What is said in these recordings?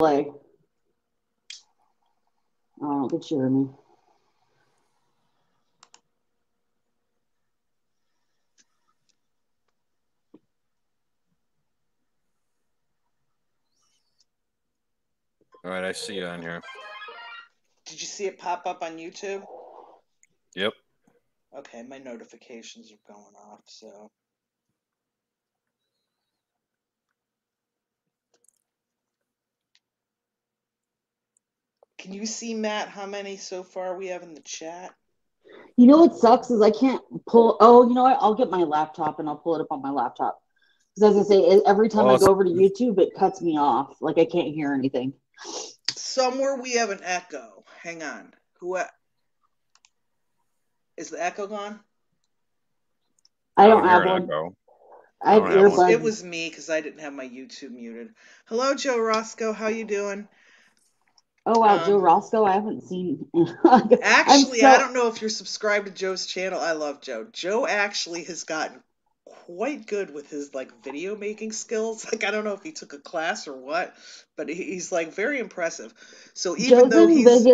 Play. Oh, good Jeremy. All right, I see you on here. Did you see it pop up on YouTube? Yep. Okay, my notifications are going off, so. Can you see, Matt, how many so far we have in the chat? You know what sucks is I can't pull. Oh, you know what? I'll get my laptop and I'll pull it up on my laptop. Because as I say, every time I go over to YouTube, it cuts me off. Like I can't hear anything. Somewhere we have an echo. Hang on. Who is the echo gone? I don't have one. Echo. I have earbuds. It was me because I didn't have my YouTube muted. Hello, Joe Roscoe. How you doing? Oh, wow, Joe Roscoe, I haven't seen. Actually, I don't know if you're subscribed to Joe's channel. I love Joe. Joe actually has gotten quite good with his, like, video making skills. Like, I don't know if he took a class or what, but he's, like, very impressive. So even though he's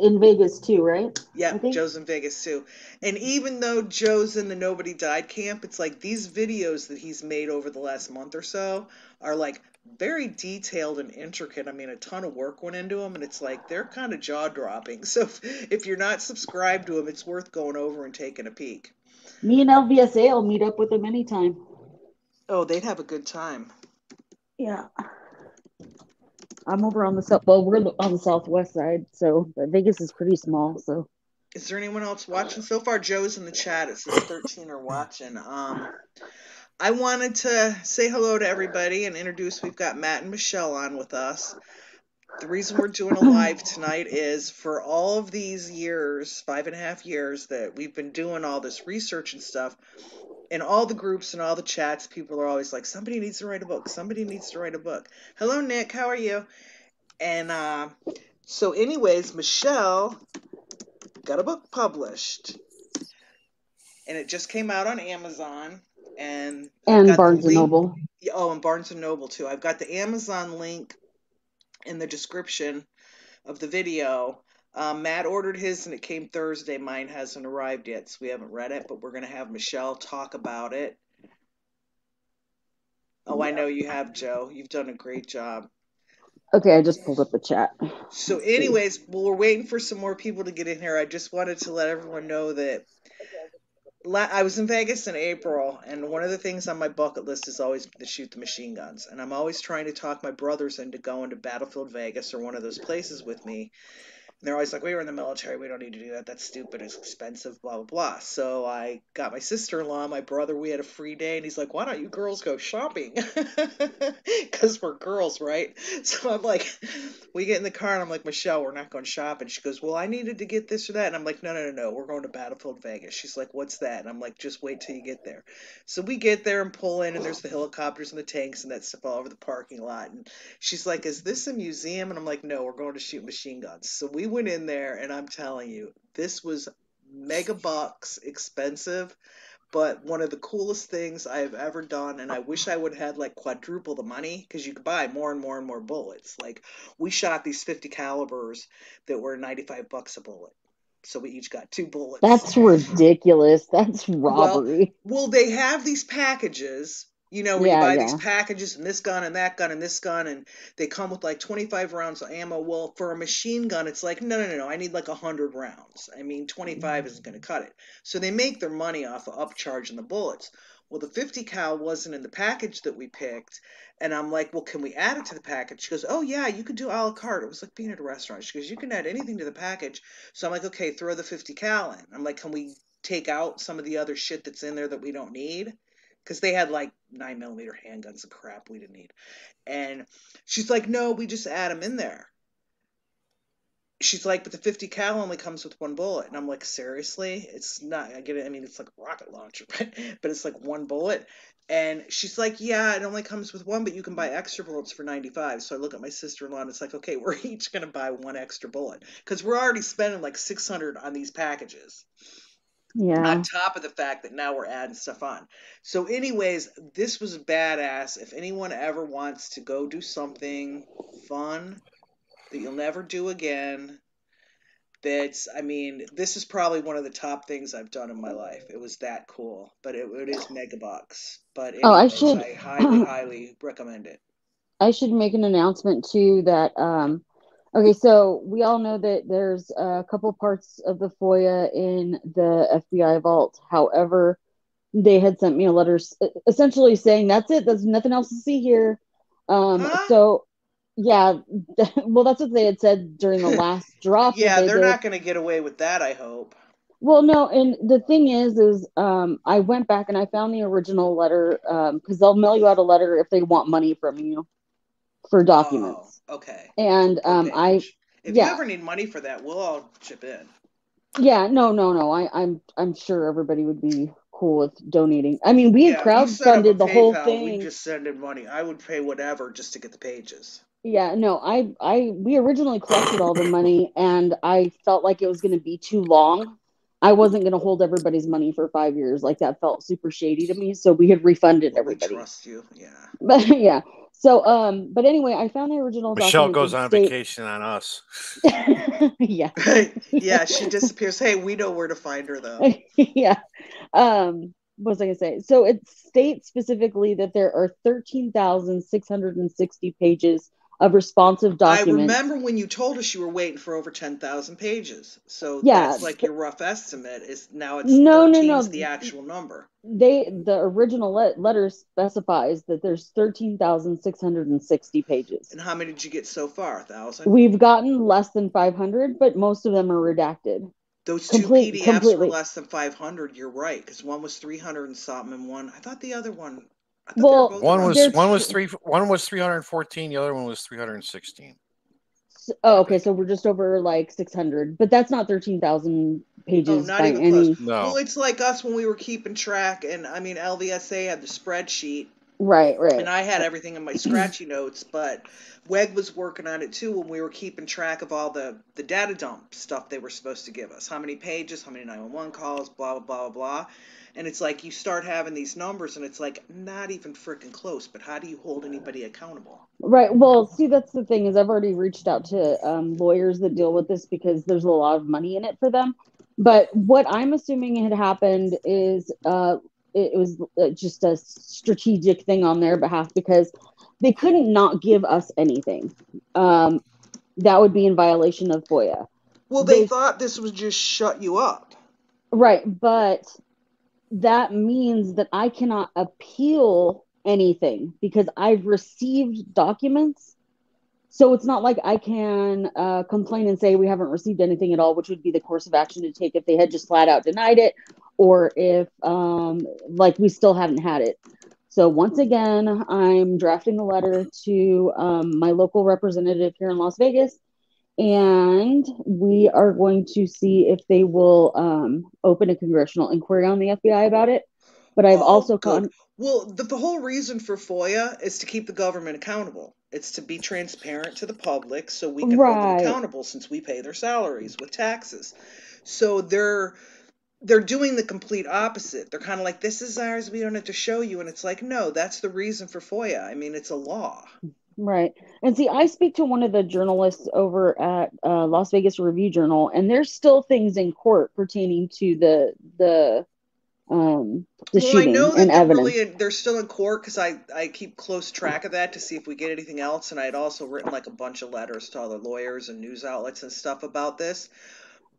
in Vegas, too, right? Yeah, Joe's in Vegas, too. And even though Joe's in the Nobody Died camp, it's, like, these videos that he's made over the last month or so are, like, very detailed and intricate. I mean, a ton of work went into them, and it's like they're kind of jaw-dropping. So if you're not subscribed to them, it's worth going over and taking a peek. Me and LVSA will meet up with them anytime. Oh, they'd have a good time. Yeah. I'm over on the south. Well, we're on the southwest side, so Vegas is pretty small. So, is there anyone else watching so far? Joe's in the chat. It says 13 are watching. I wanted to say hello to everybody and introduce, we've got Matt and Michelle on with us. The reason we're doing a live tonight is for all of these years, 5.5 years that we've been doing all this research and stuff, in all the groups and all the chats, people are always like, somebody needs to write a book. Somebody needs to write a book. Hello, Nick. How are you? And so anyways, Michelle got a book published and it just came out on Amazon. And Barnes & Noble. Oh, and Barnes & Noble, too. I've got the Amazon link in the description of the video. Matt ordered his, and it came Thursday. Mine hasn't arrived yet, so we haven't read it, but we're going to have Michelle talk about it. Oh, yeah. I know you have, Joe. You've done a great job. Okay, I just pulled up the chat. So anyways, well, we're waiting for some more people to get in here. I just wanted to let everyone know that I was in Vegas in April, and one of the things on my bucket list is always to shoot the machine guns. And I'm always trying to talk my brothers into going to Battlefield Vegas or one of those places with me. And they're always like, we were in the military. We don't need to do that. That's stupid. It's expensive, blah, blah, blah. So I got my sister-in-law, my brother. We had a free day, and he's like, why don't you girls go shopping? Because we're girls, right? So I'm like, we get in the car, and I'm like, Michelle, we're not going shopping. She goes, well, I needed to get this or that. And I'm like, no, no, no, no. We're going to Battlefield Vegas. She's like, what's that? And I'm like, just wait till you get there. So we get there and pull in, and there's the helicopters and the tanks and that stuff all over the parking lot. And she's like, is this a museum? And I'm like, no, we're going to shoot machine guns. So we went in there, and I'm telling you, this was mega bucks expensive, but one of the coolest things I've ever done. And I wish I would have had like quadruple the money, because you could buy more and more and more bullets. Like, we shot these 50 calibers that were $95 a bullet. So we each got 2 bullets. That's ridiculous. That's robbery. Well, they have these packages. You know, where you buy these packages and this gun and that gun and this gun, and they come with like 25 rounds of ammo. Well, for a machine gun, it's like, no, no, no, no. I need like 100 rounds. I mean, 25 isn't going to cut it. So they make their money off of upcharging the bullets. Well, the 50 cal wasn't in the package that we picked. And I'm like, well, can we add it to the package? She goes, oh, yeah, you could do a la carte. It was like being at a restaurant. She goes, you can add anything to the package. So I'm like, okay, throw the 50 cal in. I'm like, can we take out some of the other shit that's in there that we don't need? Because they had like 9mm handguns and crap we didn't need. And she's like, no, we just add them in there. She's like, but the 50 cal only comes with 1 bullet. And I'm like, seriously? It's not, I get it. I mean, it's like a rocket launcher, but it's like 1 bullet. And she's like, yeah, it only comes with 1, but you can buy extra bullets for 95. So I look at my sister-in-law, and it's like, okay, we're each going to buy 1 extra bullet, because we're already spending like $600 on these packages. Yeah. On top of the fact that now we're adding stuff on. So anyways, this was badass. If anyone ever wants to go do something fun that you'll never do again, that's, I mean, this is probably one of the top things I've done in my life. It was that cool, but it is megabucks. But anyways, I highly, highly recommend it. I should make an announcement too that, okay, so we all know that there's a couple parts of the FOIA in the FBI vault. However, they had sent me a letter essentially saying, that's it, there's nothing else to see here. So, yeah, well, that's what they had said during the last drop. Yeah, they're not going to get away with that, I hope. Well, no, and the thing is I went back and I found the original letter, because they'll mail you out a letter if they want money from you for documents. Oh, okay. And if you ever need money for that, we'll all chip in. Yeah, no. I'm sure everybody would be cool with donating. I mean, we had crowdfunded the whole thing. We just send in money. I would pay whatever just to get the pages. Yeah, no, we originally collected all the money, and I felt like it was going to be too long. I wasn't going to hold everybody's money for 5 years. Like, that felt super shady to me. So we had refunded everybody. We trust you, yeah. But yeah. So, but anyway, I found the original. Michelle goes on vacation on us. Yeah. Yeah, she disappears. Hey, we know where to find her, though. Yeah. What was I going to say? So it states specifically that there are 13,660 pages of responsive documents. I remember when you told us you were waiting for over 10,000 pages. So yeah, that's like your rough estimate is now it's no. The actual number. The original letter specifies that there's 13,660 pages. And how many did you get so far? 1,000? We've gotten less than 500, but most of them are redacted. Those two PDFs completely. Were less than 500. You're right, because one was 300 and something, and one I thought the other one. Well, one was 314, the other one was 316. Oh, okay, so we're just over like 600, but that's not 13,000 pages. No, not even close. No. Well, it's like us when we were keeping track, and I mean LVSA had the spreadsheet, right, and I had everything in my scratchy notes, but Weg was working on it too when we were keeping track of all the data dump stuff they were supposed to give us, how many pages, how many 911 calls, blah blah blah blah. And it's like you start having these numbers, and it's like not even freaking close. But how do you hold anybody accountable? Right. Well, see, that's the thing is I've already reached out to lawyers that deal with this because there's a lot of money in it for them. But what I'm assuming had happened is it was just a strategic thing on their behalf because they couldn't not give us anything. That would be in violation of FOIA. Well, they thought this was just shut you up. Right, but that means that I cannot appeal anything because I've received documents. So it's not like I can complain and say we haven't received anything at all, which would be the course of action to take if they had just flat out denied it or if like we still haven't had it. So once again, I'm drafting a letter to my local representative here in Las Vegas. And we are going to see if they will open a congressional inquiry on the FBI about it. But I've also gone. Well, the whole reason for FOIA is to keep the government accountable. It's to be transparent to the public so we can hold them accountable since we pay their salaries with taxes. So they're doing the complete opposite. They're kind of like, this is ours. We don't have to show you. And it's like, no, that's the reason for FOIA. I mean, it's a law. Right. And see, I speak to one of the journalists over at Las Vegas Review Journal, and there's still things in court pertaining to the shooting and evidence. Well, I know that they're still in court because I keep close track of that to see if we get anything else. And I had also written like a bunch of letters to other lawyers and news outlets and stuff about this.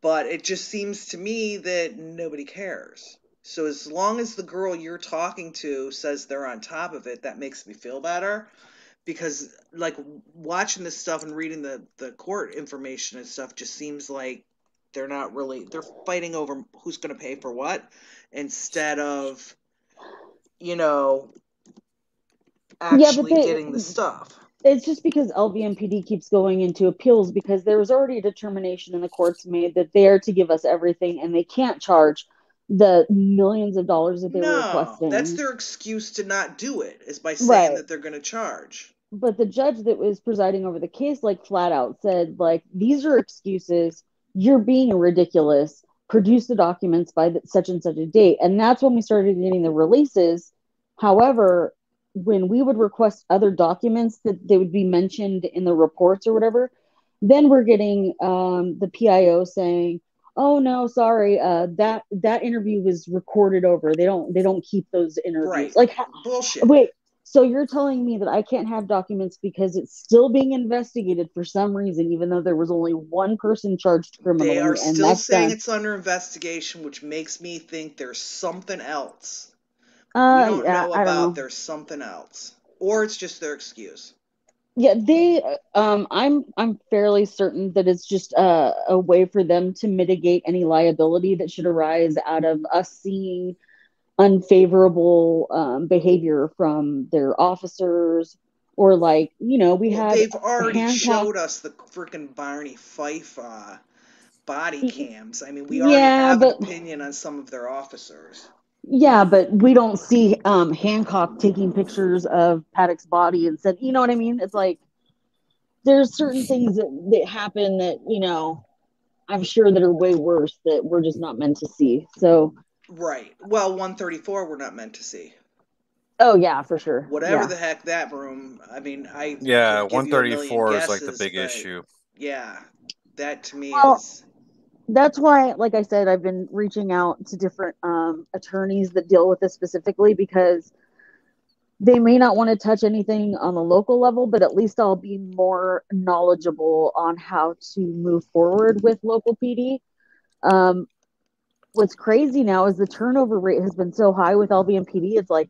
But it just seems to me that nobody cares. So as long as the girl you're talking to says they're on top of it, that makes me feel better. Because, like, watching this stuff and reading the court information and stuff just seems like they're not really – they're fighting over who's going to pay for what instead of, you know, actually getting the stuff. It's just because LVMPD keeps going into appeals because there was already a determination in the courts made that they're to give us everything and they can't charge the millions of dollars that they were requesting. That's their excuse to not do it is by saying that they're going to charge. But the judge that was presiding over the case, like, flat out said, like, these are excuses. You're being ridiculous. produce the documents by such and such a date. And that's when we started getting the releases. However, when we would request other documents that they would be mentioned in the reports or whatever, then we're getting the PIO saying, "Oh no, sorry, that interview was recorded over. They don't keep those interviews." Right. Like bullshit. Wait, so you're telling me that I can't have documents because it's still being investigated for some reason, even though there was only one person charged criminally? They are still saying it's under investigation, which makes me think there's something else. I don't know. There's something else, or it's just their excuse. Yeah, they. I'm fairly certain that it's just a way for them to mitigate any liability that should arise out of us seeing unfavorable behavior from their officers, or like they've already showed us the freaking Barney Fife body cams. I mean, we already have an opinion on some of their officers. Yeah, but we don't see Hancock taking pictures of Paddock's body and said, you know what I mean? It's like there's certain things that happen that, I'm sure that are way worse that we're just not meant to see. So, right. Well, 134, we're not meant to see. Oh, yeah, for sure. Whatever the heck that room, I mean, 134 guesses, is like the big issue. Yeah, that to me is... That's why, like I said, I've been reaching out to different attorneys that deal with this specifically, because they may not want to touch anything on the local level, but at least I'll be more knowledgeable on how to move forward with local PD. What's crazy now is the turnover rate has been so high with LVMPD. It's like,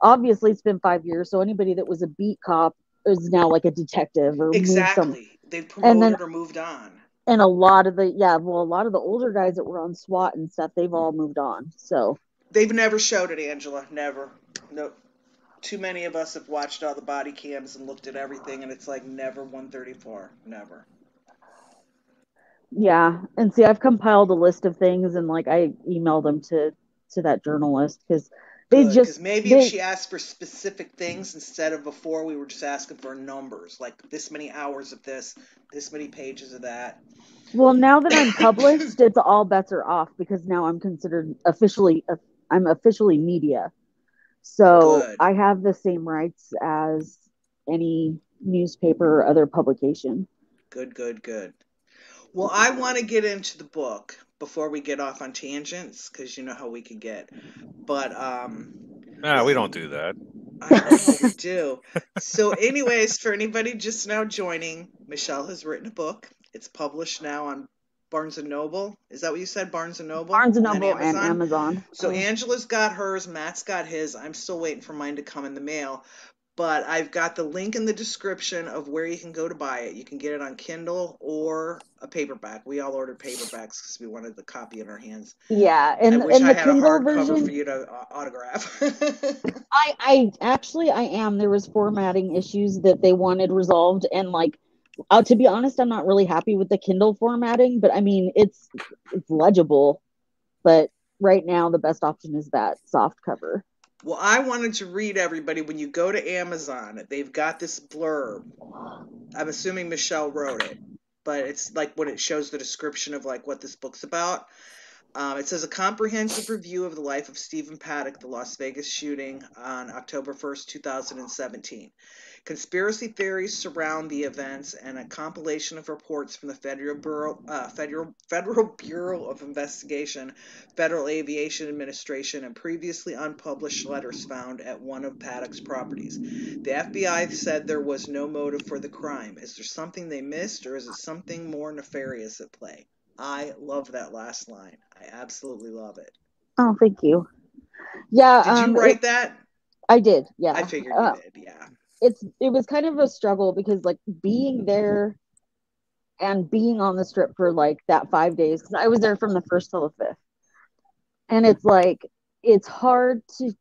obviously, it's been 5 years, so anybody that was a beat cop is now like a detective or exactly. They've promoted or moved on. And a lot of the older guys that were on SWAT and stuff, they've all moved on. So they've never showed it, Angela. Never. No. Too many of us have watched all the body cams and looked at everything, and it's like never 134. Never. Yeah. And see, I've compiled a list of things, and like I emailed them to that journalist because if she asked for specific things instead of before we were just asking for numbers, like this many hours of this, this many pages of that. Well, now that I'm published, it's all bets are off because now I'm considered officially media. So good. I have the same rights as any newspaper or other publication. Good. Well, I want to get into the book before we get off on tangents, because you know how we can get. But we don't do that. I know we do. So anyways, for anybody just now joining, Michelle has written a book. It's published now on Barnes & Noble. Is that what you said? Barnes & Noble? Barnes & Noble and Amazon. So Angela's got hers. Matt's got his. I'm still waiting for mine to come in the mail. But I've got the link in the description of where you can go to buy it. You can get it on Kindle or a paperback. We all ordered paperbacks because we wanted the copy in our hands. Yeah, and I wish I had Kindle a hardcover version, for you to autograph. I am. There was formatting issues that they wanted resolved, and like, to be honest, I'm not really happy with the Kindle formatting. But I mean, it's legible. But right now, the best option is that soft cover. Well, I wanted to read everybody, when you go to Amazon, they've got this blurb. I'm assuming Michelle wrote it, but it's like what it shows the description of like what this book's about. It says a comprehensive review of the life of Stephen Paddock, the Las Vegas shooting on October 1st, 2017. Conspiracy theories surround the events, and a compilation of reports from the Federal Bureau of Investigation, Federal Aviation Administration, and previously unpublished letters found at one of Paddock's properties. The FBI said there was no motive for the crime. Is there something they missed, or is it something more nefarious at play? I love that last line. I absolutely love it. Oh, thank you. Yeah. Did you write that? I did, yeah. I figured you did, yeah. It was kind of a struggle because like being there and being on the strip for like that 5 days, because I was there from the 1st till the 5th, and it's like it's hard to.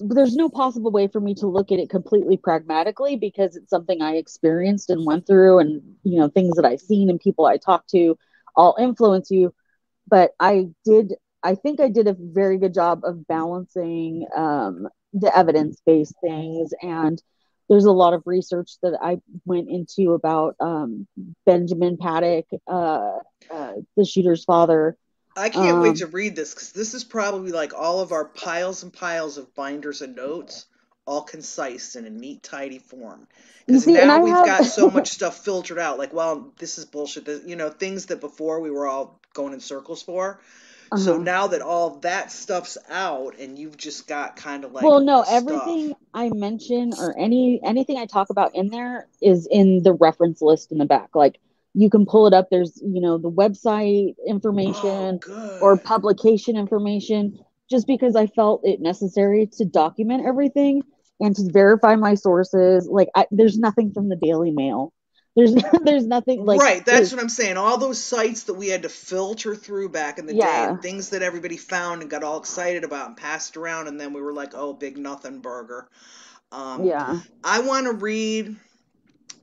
There's no possible way for me to look at it completely pragmatically because it's something I experienced and went through, and things that I've seen and people I talked to all influence you. But I think I did a very good job of balancing the evidence-based things, and there's a lot of research that I went into about Benjamin Paddock, the shooter's father, I can't wait to read this, because this is probably like all of our piles and piles of binders and notes, all concise and in a neat, tidy form. Because now we've got so much stuff filtered out. Like, well, this is bullshit. This, you know, things that before we were all going in circles for. Uh-huh. So now that all that stuff's out, and you've just got kind of like everything I mention or anything I talk about in there is in the reference list in the back. Like, you can pull it up. There's, you know, the website information or publication information, just because I felt it necessary to document everything and to verify my sources. Like, there's nothing from the Daily Mail. There's nothing like right. That's what I'm saying. All those sites that we had to filter through back in the day, and things that everybody found and got all excited about and passed around, and then we were like, "Oh, big nothing burger." I want to read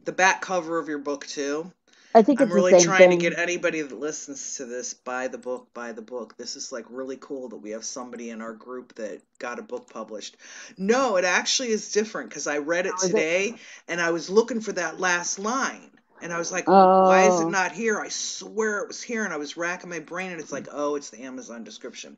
the back cover of your book too. I think I'm really trying to get anybody that listens to this buy the book, This is like really cool that we have somebody in our group that got a book published. No, it actually is different, because I read it today and I was looking for that last line and I was like, why is it not here? I swear it was here, and I was racking my brain, and it's like, oh, it's the Amazon description.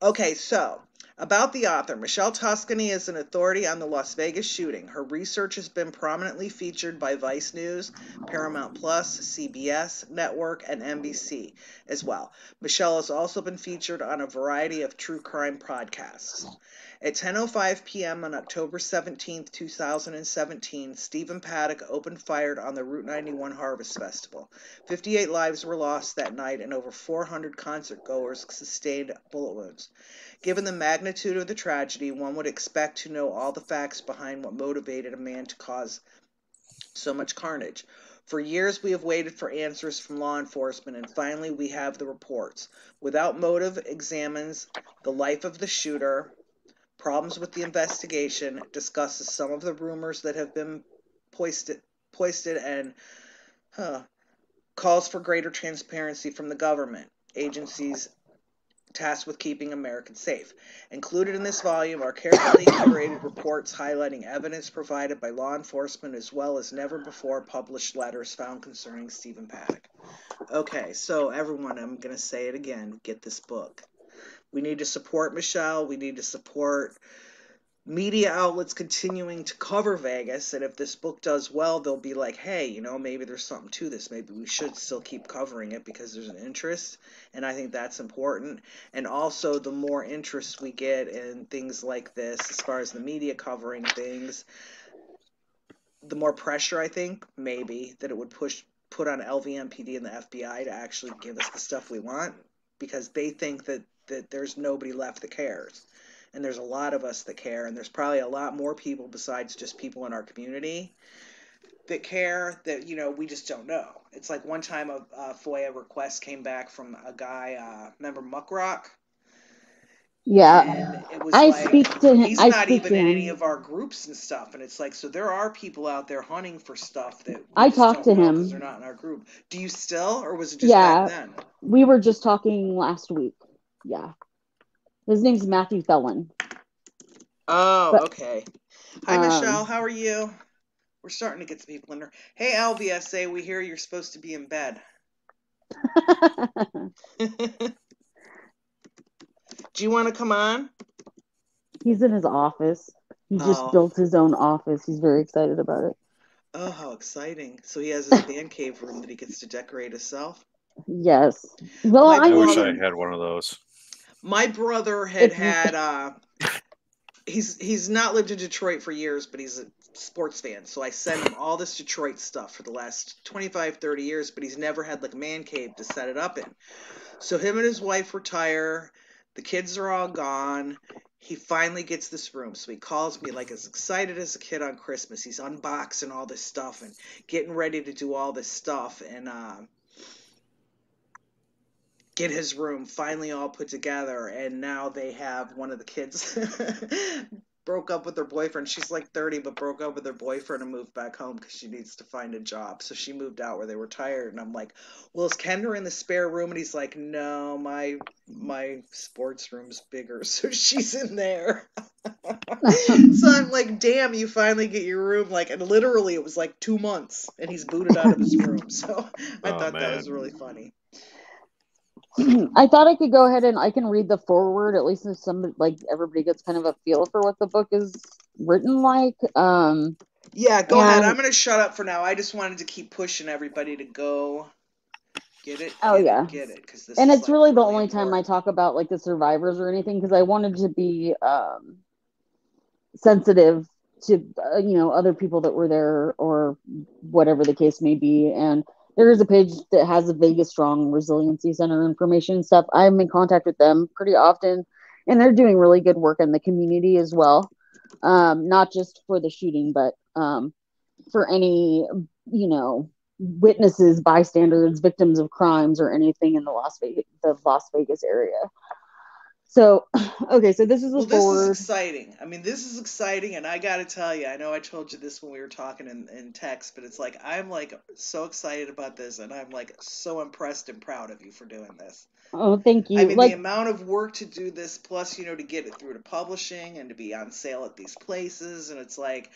Okay, so about the author, Michelle Tuscany is an authority on the Las Vegas shooting. Her research has been prominently featured by Vice News, Paramount Plus, CBS Network, and NBC as well. Michelle has also been featured on a variety of true crime podcasts. At 10:05 p.m. on October 17, 2017, Stephen Paddock opened fire on the Route 91 Harvest Festival. 58 lives were lost that night, and over 400 concertgoers sustained bullet wounds. Given the magnitude of the tragedy, one would expect to know all the facts behind what motivated a man to cause so much carnage. For years, we have waited for answers from law enforcement, and finally we have the reports. Without Motive examines the life of the shooter, problems with the investigation, discusses some of the rumors that have been poised, and calls for greater transparency from the government agencies tasked with keeping Americans safe. Included in this volume are carefully curated reports highlighting evidence provided by law enforcement, as well as never before published letters found concerning Stephen Paddock. Okay, so everyone, I'm going to say it again, get this book. We need to support Michelle. We need to support media outlets continuing to cover Vegas. And if this book does well, they'll be like, hey, you know, maybe there's something to this. Maybe we should still keep covering it because there's an interest. And I think that's important. And also, the more interest we get in things like this, as far as the media covering things, the more pressure, I think, maybe, that it would put on LVMPD and the FBI to actually give us the stuff we want, because they think that there's nobody left that cares. And there's a lot of us that care, and there's probably a lot more people besides just people in our community that care that, you know, we just don't know. It's like one time a FOIA request came back from a guy, remember Muckrock? Yeah. And it was He's not even in any of our groups and stuff. And it's like, so there are people out there hunting for stuff that I talked to him. They're not in our group. Do you still, or was it just back then? We were just talking last week. Yeah. His name's Matthew Felon. Okay. Hi, Michelle. How are you? We're starting to get some people in there. Hey, LVSA, we hear you're supposed to be in bed. Do you want to come on? He's in his office. He just built his own office. He's very excited about it. Oh, how exciting. So he has his man cave room that he gets to decorate himself? Yes. Well, I wish I had one of those. My brother he's not lived in Detroit for years, but he's a sports fan. So I send him all this Detroit stuff for the last 25, 30 years, but he's never had like a man cave to set it up in. So him and his wife retire. The kids are all gone. He finally gets this room. So he calls me like as excited as a kid on Christmas. He's unboxing all this stuff and getting ready to do all this stuff. And, get his room finally all put together, and now they have one of the kids broke up with her boyfriend. She's like 30, but broke up with her boyfriend and moved back home because she needs to find a job. So she moved out where they were tired, and I'm like, well, is Kendra in the spare room? And he's like, no, my sports room's bigger, so she's in there. So I'm like, damn, you finally get your room. Like, and literally it was like 2 months, and he's booted out of his room. So I thought that was really funny. I thought I could go ahead and I can read the foreword, at least if somebody, like, everybody gets kind of a feel for what the book is written like. Yeah, go ahead. I'm going to shut up for now. I just wanted to keep pushing everybody to go get it. Oh, yeah. Get it. 'Cause this and is, it's like, really the only important time I talk about, like, the survivors or anything, because I wanted to be sensitive to, you know, other people that were there or whatever the case may be. And there is a page that has the Vegas Strong Resiliency Center information and stuff. I'm in contact with them pretty often, and they're doing really good work in the community as well. Not just for the shooting, but for any, you know, witnesses, bystanders, victims of crimes or anything in the Las Vegas area. So, okay, so this is a forward. This is exciting. I mean, this is exciting, and I got to tell you, I know I told you this when we were talking in text, but it's like, I'm, like, so excited about this, and I'm, like, so impressed and proud of you for doing this. Oh, thank you. I mean, like, the amount of work to do this, plus, you know, to get it through to publishing and to be on sale at these places, and it's like,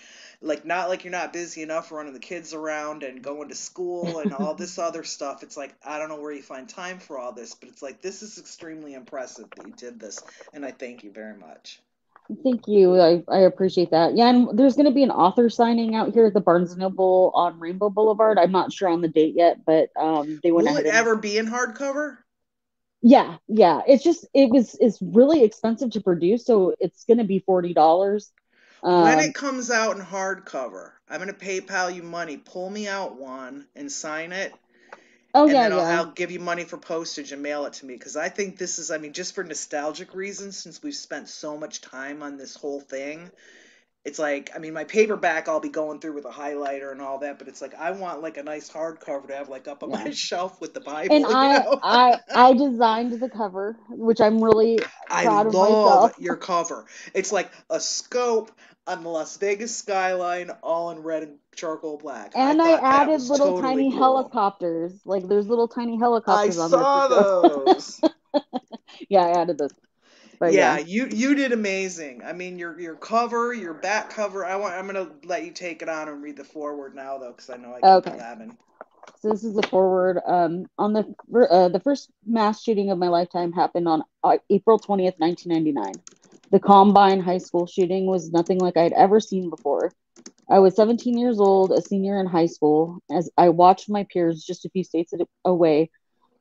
not like you're not busy enough running the kids around and going to school and all this other stuff. It's like, I don't know where you find time for all this, but it's like, this is extremely impressive that you did this, and I thank you very much. Thank you. I appreciate that. Yeah, and there's going to be an author signing out here at the Barnes & Noble on Rainbow Boulevard. I'm not sure on the date yet, but they went ahead. Will it ever be in hardcover? Yeah. It's really expensive to produce, so it's going to be $40. When it comes out in hardcover, I'm going to PayPal you money. Pull me out one and sign it. I'll give you money for postage and mail it to me, because I think this is, I mean, just for nostalgic reasons, since we've spent so much time on this whole thing, it's like, I mean, my paperback I'll be going through with a highlighter and all that, but it's like, I want, like, a nice hardcover to have, like, up on my shelf with the Bible. And I designed the cover, which I'm really proud of myself. I love your cover. It's like a scope on the Las Vegas skyline, all in red and charcoal black. And I added little tiny helicopters. Like, there's little tiny helicopters on there. I saw those. Yeah, I added those. But yeah, you did amazing. I mean, your cover, your back cover. I'm going to let you take it on and read the foreword now, though, because I know I can collab. So this is the foreword. On the first mass shooting of my lifetime happened on April 20th, 1999. The Columbine high school shooting was nothing like I'd ever seen before. I was 17 years old, a senior in high school, as I watched my peers just a few states away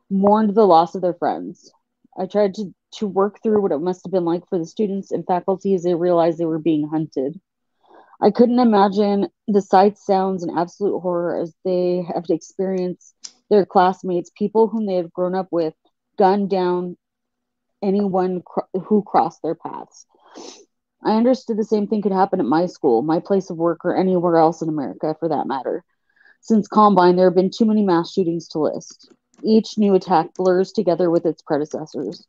mourned the loss of their friends. I tried to work through what it must have been like for the students and faculty as they realized they were being hunted. I couldn't imagine the sights, sounds, and absolute horror as they have to experience their classmates, people whom they have grown up with, gunned down, anyone who crossed their paths. I understood the same thing could happen at my school, my place of work, or anywhere else in America for that matter. Since Columbine, there have been too many mass shootings to list. Each new attack blurs together with its predecessors.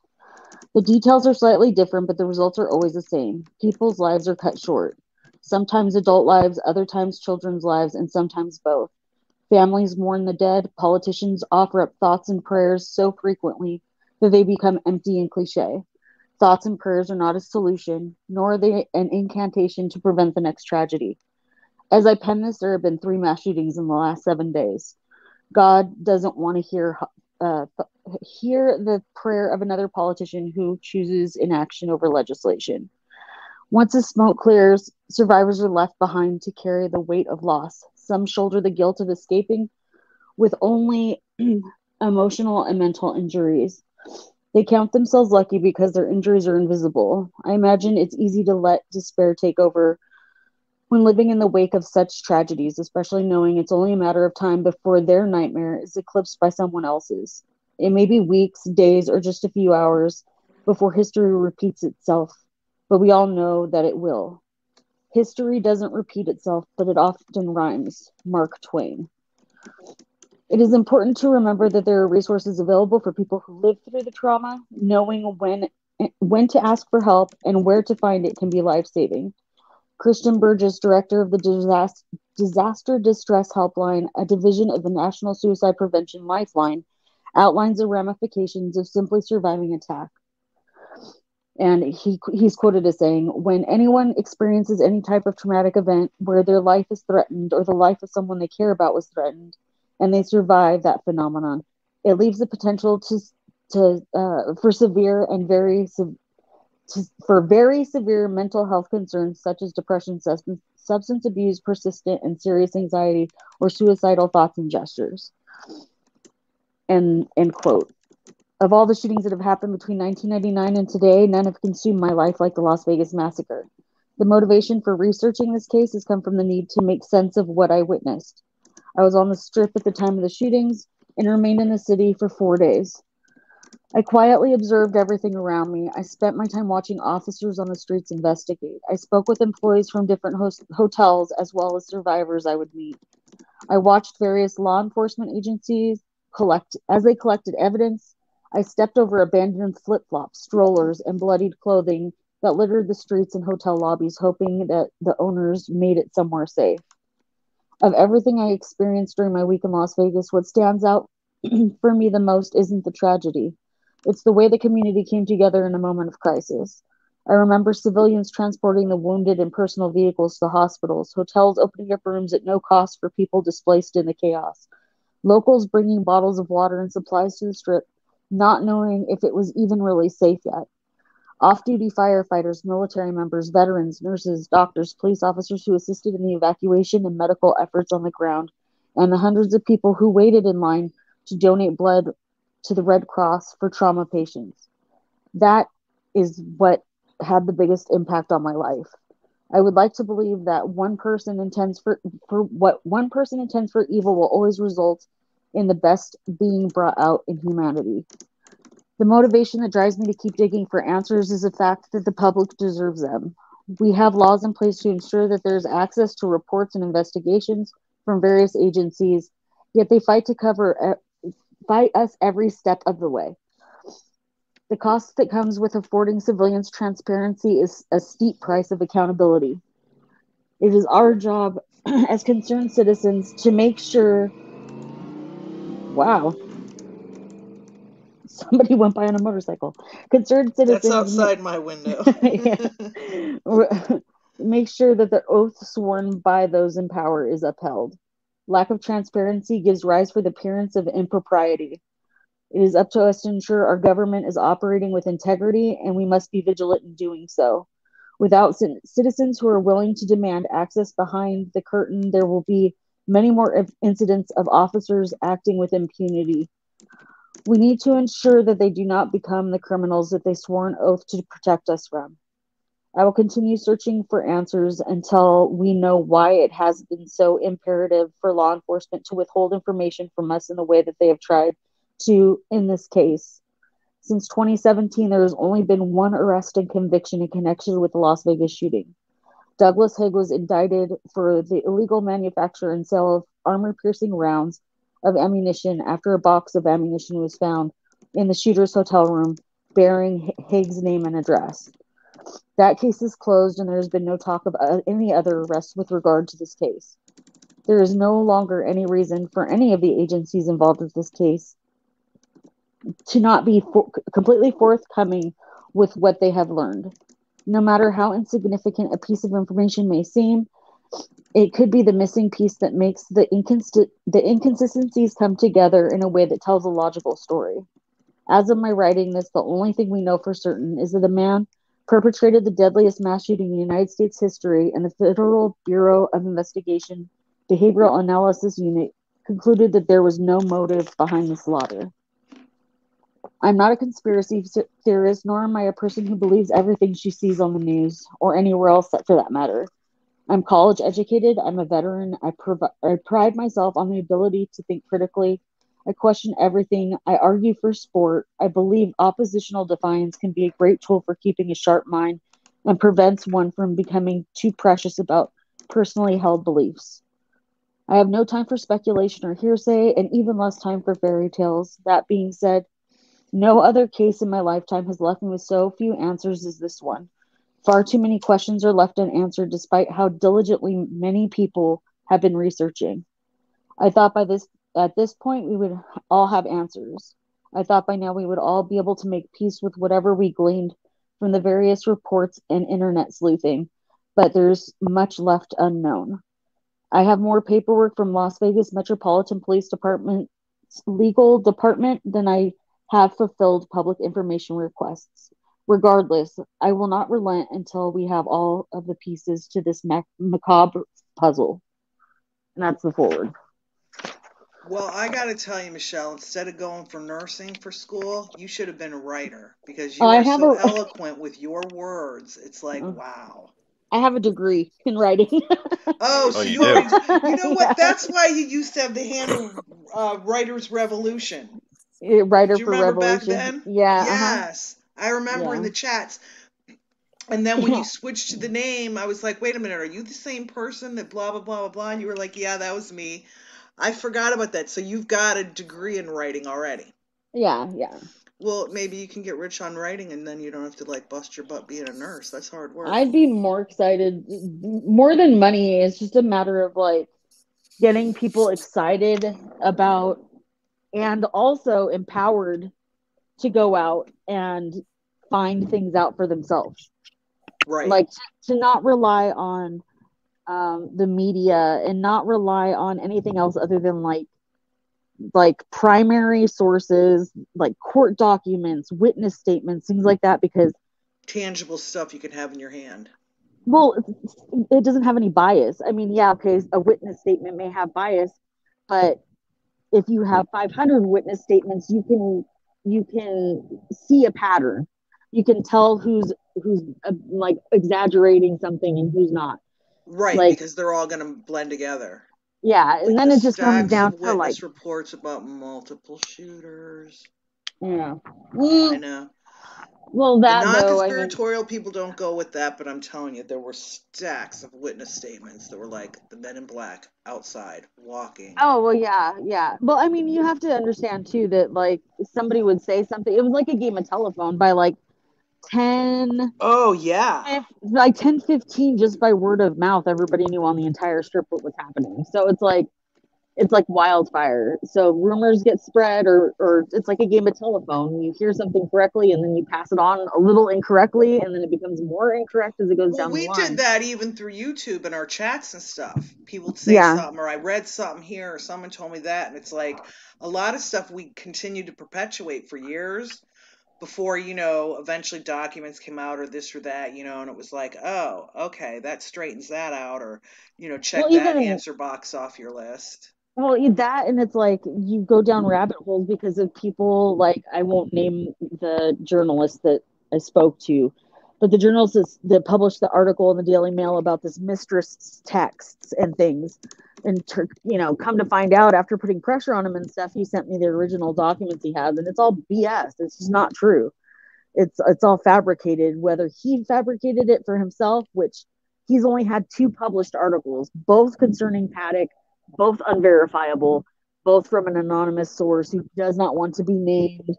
The details are slightly different, but the results are always the same. People's lives are cut short. Sometimes adult lives, other times children's lives, and sometimes both. Families mourn the dead. Politicians offer up thoughts and prayers so frequently that they become empty and cliche. Thoughts and prayers are not a solution, nor are they an incantation to prevent the next tragedy. As I pen this, there have been 3 mass shootings in the last 7 days. God doesn't want to hear the prayer of another politician who chooses inaction over legislation. Once the smoke clears, survivors are left behind to carry the weight of loss. Some shoulder the guilt of escaping with only emotional and mental injuries. They count themselves lucky because their injuries are invisible. I imagine it's easy to let despair take over when living in the wake of such tragedies, especially knowing it's only a matter of time before their nightmare is eclipsed by someone else's. It may be weeks, days, or just a few hours before history repeats itself, but we all know that it will. History doesn't repeat itself, but it often rhymes. Mark Twain. It is important to remember that there are resources available for people who live through the trauma. Knowing when to ask for help and where to find it can be life-saving. Kristen Burgess, director of the Disaster Distress Helpline, a division of the National Suicide Prevention Lifeline, outlines the ramifications of simply surviving attack. And he's quoted as saying, "When anyone experiences any type of traumatic event where their life is threatened or the life of someone they care about was threatened, and they survive that phenomenon, it leaves the potential to for very severe mental health concerns such as depression, substance abuse, persistent and serious anxiety, or suicidal thoughts and gestures. End quote. Of all the shootings that have happened between 1999 and today, none have consumed my life like the Las Vegas massacre. The motivation for researching this case has come from the need to make sense of what I witnessed. I was on the strip at the time of the shootings and remained in the city for 4 days. I quietly observed everything around me. I spent my time watching officers on the streets investigate. I spoke with employees from different hotels as well as survivors I would meet. I watched various law enforcement agencies collected evidence. I stepped over abandoned flip-flops, strollers, and bloodied clothing that littered the streets and hotel lobbies, hoping that the owners made it somewhere safe. Of everything I experienced during my week in Las Vegas, what stands out for me the most isn't the tragedy. It's the way the community came together in a moment of crisis. I remember civilians transporting the wounded in personal vehicles to hospitals, hotels opening up rooms at no cost for people displaced in the chaos, locals bringing bottles of water and supplies to the strip, not knowing if it was even really safe yet. Off-duty firefighters, military members, veterans, nurses, doctors, police officers who assisted in the evacuation and medical efforts on the ground, and the hundreds of people who waited in line to donate blood to the Red Cross for trauma patients. That is what had the biggest impact on my life. I would like to believe that what one person intends for evil will always result in the best being brought out in humanity. The motivation that drives me to keep digging for answers is the fact that the public deserves them. We have laws in place to ensure that there's access to reports and investigations from various agencies, yet they fight us every step of the way. The cost that comes with affording civilians transparency is a steep price of accountability. It is our job as concerned citizens to make sure... Wow. Somebody went by on a motorcycle. Concerned citizens... That's outside my window. Make sure that the oath sworn by those in power is upheld. Lack of transparency gives rise for the appearance of impropriety. It is up to us to ensure our government is operating with integrity, and we must be vigilant in doing so. Without citizens who are willing to demand access behind the curtain, there will be many more incidents of officers acting with impunity. We need to ensure that they do not become the criminals that they swore an oath to protect us from. I will continue searching for answers until we know why it has been so imperative for law enforcement to withhold information from us in the way that they have tried to in this case. Since 2017, there has only been one arrest and conviction in connection with the Las Vegas shooting. Douglas Haig was indicted for the illegal manufacture and sale of armor-piercing rounds of ammunition after a box of ammunition was found in the shooter's hotel room bearing Haig's name and address. That case is closed, and there has been no talk of any other arrests with regard to this case. There is no longer any reason for any of the agencies involved with this case to not be completely forthcoming with what they have learned. No matter how insignificant a piece of information may seem, it could be the missing piece that makes the inconsistencies come together in a way that tells a logical story. As of my writing this, the only thing we know for certain is that the man perpetrated the deadliest mass shooting in United States history, and the Federal Bureau of Investigation Behavioral Analysis Unit concluded that there was no motive behind the slaughter. I'm not a conspiracy theorist, nor am I a person who believes everything she sees on the news, or anywhere else for that matter. I'm college educated, I'm a veteran, I pride myself on the ability to think critically, I question everything. I argue for sport. I believe oppositional defiance can be a great tool for keeping a sharp mind and prevents one from becoming too precious about personally held beliefs. I have no time for speculation or hearsay, and even less time for fairy tales. That being said, no other case in my lifetime has left me with so few answers as this one. Far too many questions are left unanswered, despite how diligently many people have been researching. I thought at this point, we would all have answers. I thought by now we would all be able to make peace with whatever we gleaned from the various reports and internet sleuthing, but there's much left unknown. I have more paperwork from Las Vegas Metropolitan Police Department's legal department than I have fulfilled public information requests. Regardless, I will not relent until we have all of the pieces to this macabre puzzle. And that's the forward. Well, I got to tell you, Michelle, instead of going for nursing for school, you should have been a writer, because you are so eloquent with your words. It's like, wow. I have a degree in writing. So you already, you know what? That's why you used to have the handle Writer's Revolution. Writer for Revolution. Back then? Yeah. Yes. I remember in the chats. And then when you switched to the name, I was like, wait a minute, are you the same person that blah, blah, blah, blah, blah? And you were like, yeah, that was me. I forgot about that. So you've got a degree in writing already. Yeah, yeah. Well, maybe you can get rich on writing, and then you don't have to, like, bust your butt being a nurse. That's hard work. I'd be more excited. More than money, it's just a matter of, like, getting people excited about and also empowered to go out and find things out for themselves. Right. Like, to not rely on the media and not rely on anything else other than like primary sources, like court documents, witness statements, things like that, because tangible stuff you can have in your hand. Well, it doesn't have any bias. I mean, yeah, okay, a witness statement may have bias, but if you have 500 witness statements, you can see a pattern. You can tell who's like exaggerating something and who's not. Right, like, because they're all going to blend together. Yeah, and then it just comes down to like reports about multiple shooters. Yeah, I know. Well, that non-conspiratorial people don't go with that, but I'm telling you, there were stacks of witness statements that were like the men in black outside walking. Oh well, yeah, yeah. Well, I mean, you have to understand too that like somebody would say something. It was like a game of telephone by like 10 15, just by word of mouth, everybody knew on the entire strip what was happening. So it's like wildfire. So rumors get spread, or it's like a game of telephone. You hear something correctly and then you pass it on a little incorrectly, and then it becomes more incorrect as it goes down the line. We did that even through YouTube and our chats and stuff. People would say something, or I read something here, or someone told me that, and it's like a lot of stuff we continued to perpetuate for years before, you know, eventually documents came out or this or that, you know, and it was like, oh, okay, that straightens that out, or, you know, check that answer box off your list. Well, that, and it's like you go down rabbit holes because of people like, I won't name the journalist that I spoke to, but the journalist that published the article in the Daily Mail about this mistress texts and things. And, you know, come to find out after putting pressure on him and stuff, he sent me the original documents he has, and it's all BS. It's just not true. It's all fabricated, whether he fabricated it for himself, which he's only had 2 published articles, both concerning Paddock, both unverifiable, both from an anonymous source who does not want to be named.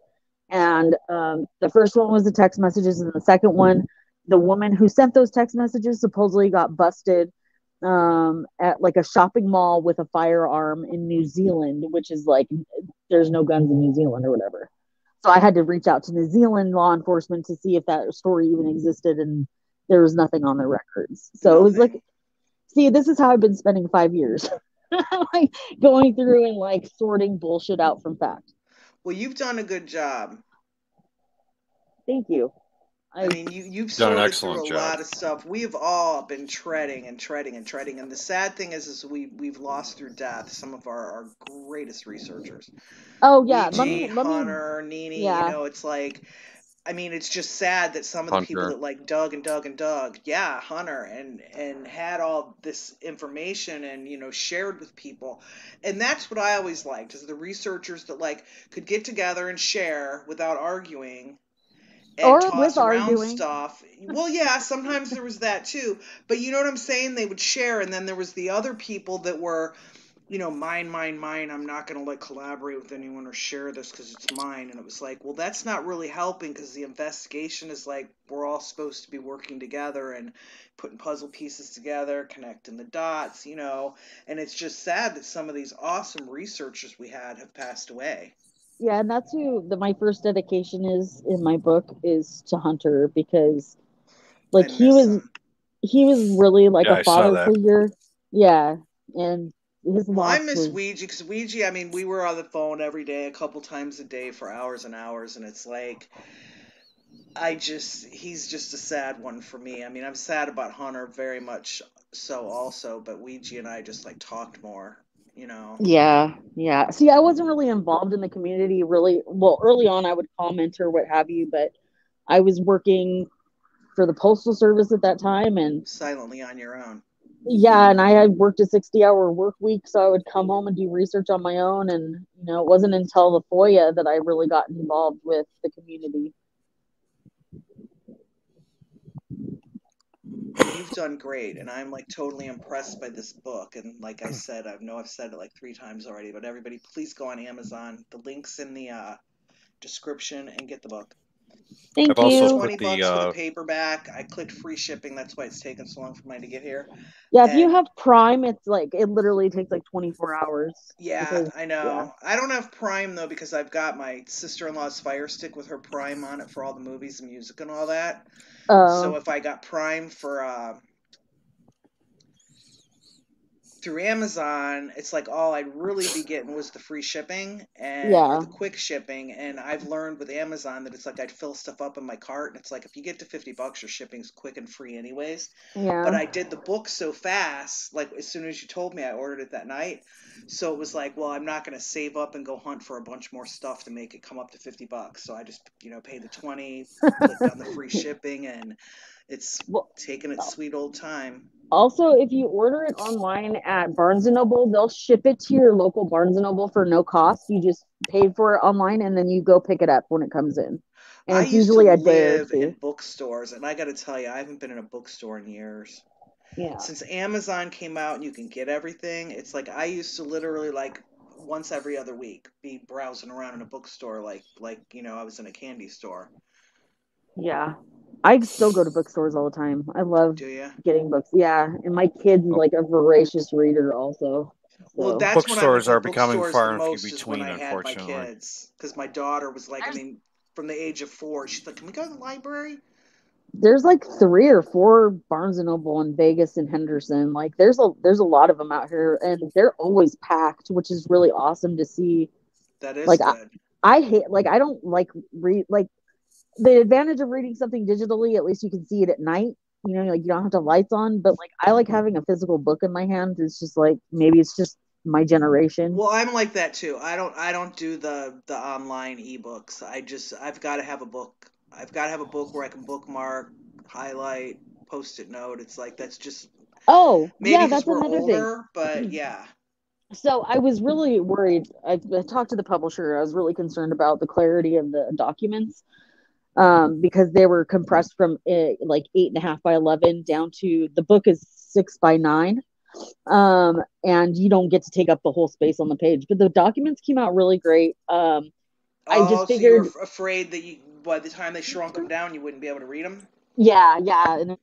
And the first one was the text messages, and the second one, the woman who sent those text messages supposedly got busted at like a shopping mall with a firearm in New Zealand, which is like, there's no guns in New Zealand or whatever. So I had to reach out to New Zealand law enforcement to see if that story even existed, and there was nothing on the records. So it was like, see, this is how I've been spending 5 years like going through and like sorting bullshit out from fact. Well, you've done a good job. Thank you. I mean, you've done an excellent job. A lot of stuff. We've all been treading and treading and treading. And the sad thing is we've lost through death some of our greatest researchers. Oh, yeah. Hunter, Nene, you know, it's like, I mean, it's just sad that some of the people that like dug. Yeah, Hunter and had all this information and, you know, shared with people. And that's what I always liked, is the researchers that like could get together and share without arguing. And or toss around stuff. Well, yeah, sometimes there was that too. But you know what I'm saying? They would share, and then there was the other people that were, you know, mine. I'm not going to like collaborate with anyone or share this because it's mine. And it was like, well, that's not really helping, because the investigation is like we're all supposed to be working together and putting puzzle pieces together, connecting the dots, you know. And it's just sad that some of these awesome researchers we had have passed away. Yeah, and that's who my first dedication is in my book is to Hunter, because like he was really like a father figure. Yeah. And his loss. I miss Ouija, because Ouija, I mean, we were on the phone every day, a couple times a day for hours and hours, and it's like, he's just a sad one for me. I mean, I'm sad about Hunter very much so also, but Ouija and I just like talked more, you know? Yeah. Yeah. See, I wasn't really involved in the community really. Well, early on I would comment or what have you, but I was working for the Postal Service at that time and silently on your own. Yeah. And I had worked a 60-hour work week. So I would come home and do research on my own. And, you know, it wasn't until the FOIA that I really got involved with the community. You've done great, and I'm like totally impressed by this book. And like I said, I know I've said it like 3 times already, but everybody, please go on Amazon. The link's in the description and get the book. Thank I've you. Also put $20 for the paperback. I clicked free shipping. That's why it's taken so long for mine to get here. Yeah, if you have Prime, it's like it literally takes like 24 hours. Yeah, because, I know. Yeah. I don't have Prime though because I've got my sister-in-law's Fire Stick with her Prime on it for all the movies and music and all that. So if I got Prime for through Amazon, it's like all I'd really be getting was the free shipping and the quick shipping. And I've learned with Amazon that it's like I'd fill stuff up in my cart, and it's like if you get to $50, your shipping's quick and free anyways. Yeah. But I did the book so fast, like as soon as you told me, I ordered it that night. So it was like, well, I'm not going to save up and go hunt for a bunch more stuff to make it come up to $50. So I just, you know, paid the $20, clicked on the free shipping, and it's taking its sweet old time. Also, if you order it online at Barnes & Noble, they'll ship it to your local Barnes & Noble for no cost. You just pay for it online, and then you go pick it up when it comes in. And it's usually a day or two. I used to live in bookstores, and I got to tell you, I haven't been in a bookstore in years. Yeah. Since Amazon came out and you can get everything, it's like I used to literally like once every other week be browsing around in a bookstore like you know, I was in a candy store. Yeah. I still go to bookstores all the time. I love getting books. Yeah, and my kid's like a voracious reader also. So. Well, that's bookstores are becoming far and few between, unfortunately. Because my daughter was like, I mean, from the age of 4, she's like, "Can we go to the library?" There's like 3 or 4 Barnes and Noble in Vegas and Henderson. Like, there's a lot of them out here, and they're always packed, which is really awesome to see. That is like good. I hate like I don't like read like. The advantage of reading something digitally, at least you can see it at night. You know, like you don't have to have lights on. But like, I like having a physical book in my hand. It's just like maybe it's just my generation. Well, I'm like that too. I don't do the online ebooks. I've got to have a book. I've got to have a book where I can bookmark, highlight, post-it note. It's like that's just that's we're another older, thing. But yeah. So I was really worried. I talked to the publisher. I was really concerned about the clarity of the documents. Because they were compressed from like 8.5 by 11 down to the book is 6 by 9, and you don't get to take up the whole space on the page. But the documents came out really great. I just figured so you were afraid that you, by the time they shrunk them down, you wouldn't be able to read them. Yeah, and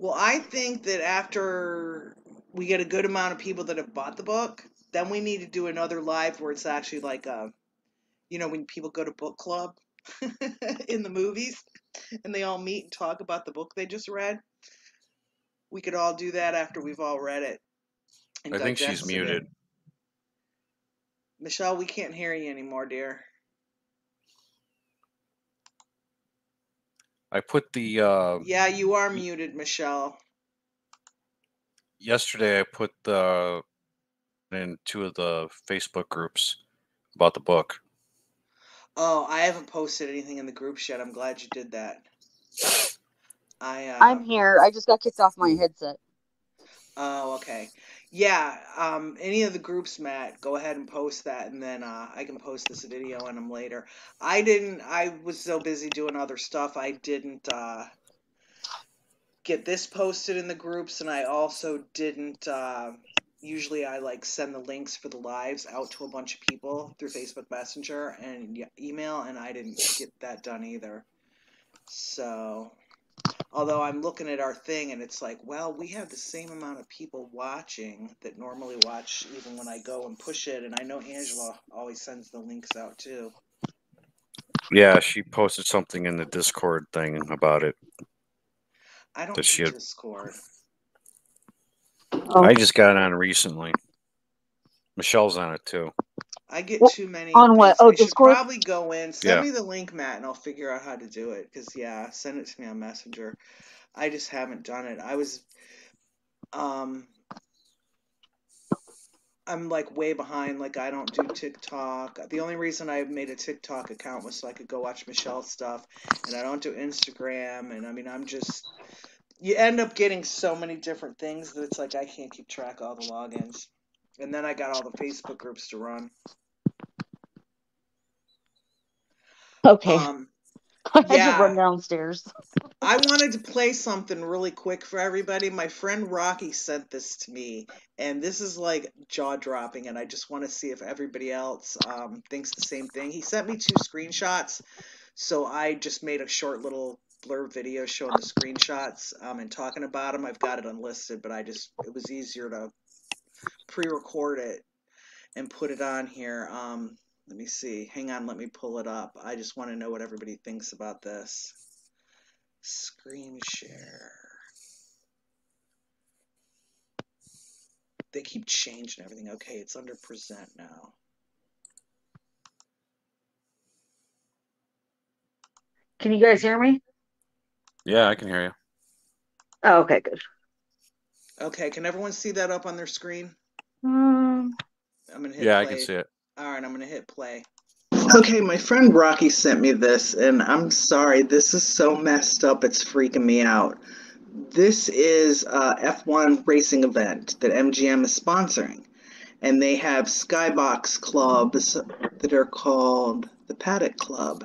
well, I think that after we get a good amount of people that have bought the book, then we need to do another live where it's actually like, you know, when people go to book club in the movies and they all meet and talk about the book they just read. We could all do that after we've all read it. I think she's muted. Michelle, we can't hear you anymore, dear. I put the... Yeah, you are muted, Michelle. Yesterday, I put in 2 of the Facebook groups about the book. Oh, I haven't posted anything in the groups yet. I'm glad you did that. I'm here. I just got kicked off my headset. Oh, okay. Yeah. Any of the groups, Matt, go ahead and post that, and then I can post this video in them later. I was so busy doing other stuff. I didn't. Get this posted in the groups, and I also didn't usually I like send the links for the lives out to a bunch of people through Facebook Messenger and email, and I didn't get that done either. So although I'm looking at our thing and it's like, well, we have the same amount of people watching that normally watch even when I go and push it, and I know Angela always sends the links out too. Yeah, she posted something in the Discord thing about it. I don't see Discord. I just got on recently. Michelle's on it too. I get too many. On what? Oh, Discord? Probably go in. Send me the link, Matt, and I'll figure out how to do it. Because, yeah, send it to me on Messenger. I just haven't done it. I was, I'm like way behind. Like, I don't do TikTok. The only reason I made a TikTok account was so I could go watch Michelle's stuff. And I don't do Instagram. And I mean, I'm just, you end up getting so many different things that it's like I can't keep track of all the logins. And then I got all the Facebook groups to run. Okay. I had to run downstairs. I wanted to play something really quick for everybody. My friend Rocky sent this to me, and this is like jaw-dropping, and I just want to see if everybody else thinks the same thing. He sent me two screenshots, so I just made a short little blurb video showing the screenshots and talking about them. I've got it unlisted, but I just it was easier to pre-record it and put it on here. Let me see. Hang on. Let me pull it up. I just want to know what everybody thinks about this. Screen share. They keep changing everything. Okay, it's under present now. Can you guys hear me? Yeah, I can hear you. Oh, okay, good. Okay, can everyone see that up on their screen? I'm gonna hit play. I can see it. All right, I'm going to hit play. Okay, my friend Rocky sent me this, and I'm sorry. This is so messed up, it's freaking me out. This is an F1 racing event that MGM is sponsoring, and they have skybox clubs that are called the Paddock Club,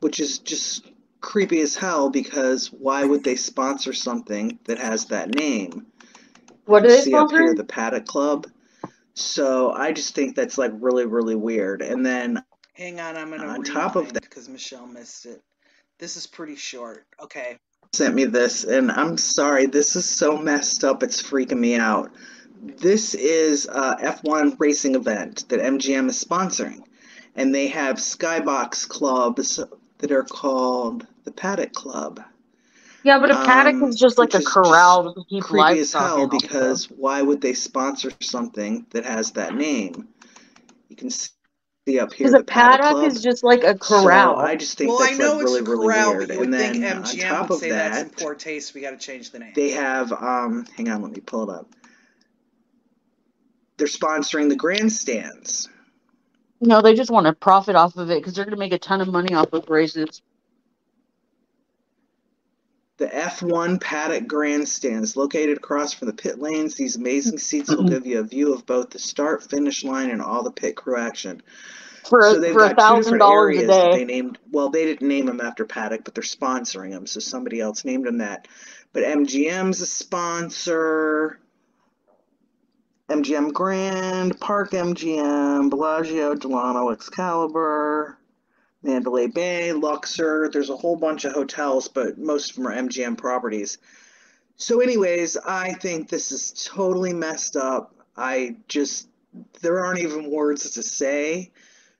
which is just creepy as hell because why would they sponsor something that has that name? What do they sponsor? Up here, the Paddock Club. So I just think that's like really, really weird. And then hang on, I'm gonna on top of that because Michelle missed it. This is pretty short. Okay. Sent me this, and I'm sorry. This is so messed up. It's freaking me out. This is a F1 racing event that MGM is sponsoring, and they have skybox clubs that are called the Paddock Club. Yeah, but a paddock is just like a corral to keep livestock. Creepy as hell, because why would they sponsor something that has that name? You can see up here. Because a paddock is just like a corral. So I just think that's like really, really weird. And then on top of that, that's in poor taste. We got to change the name. They have, hang on, let me pull it up. They're sponsoring the grandstands. No, they just want to profit off of it because they're going to make a ton of money off of races. The F1 Paddock Grandstands, located across from the pit lanes, these amazing seats will give you a view of both the start, finish line, and all the pit crew action. So they've got $1,000 a day. They named, well, they didn't name them after Paddock, but they're sponsoring them, so somebody else named them that. But MGM's a sponsor. MGM Grand, Park MGM, Bellagio, Delano, Excalibur, Mandalay Bay, Luxor, there's a whole bunch of hotels, but most of them are MGM properties. So anyways, I think this is totally messed up. I just, there aren't even words to say.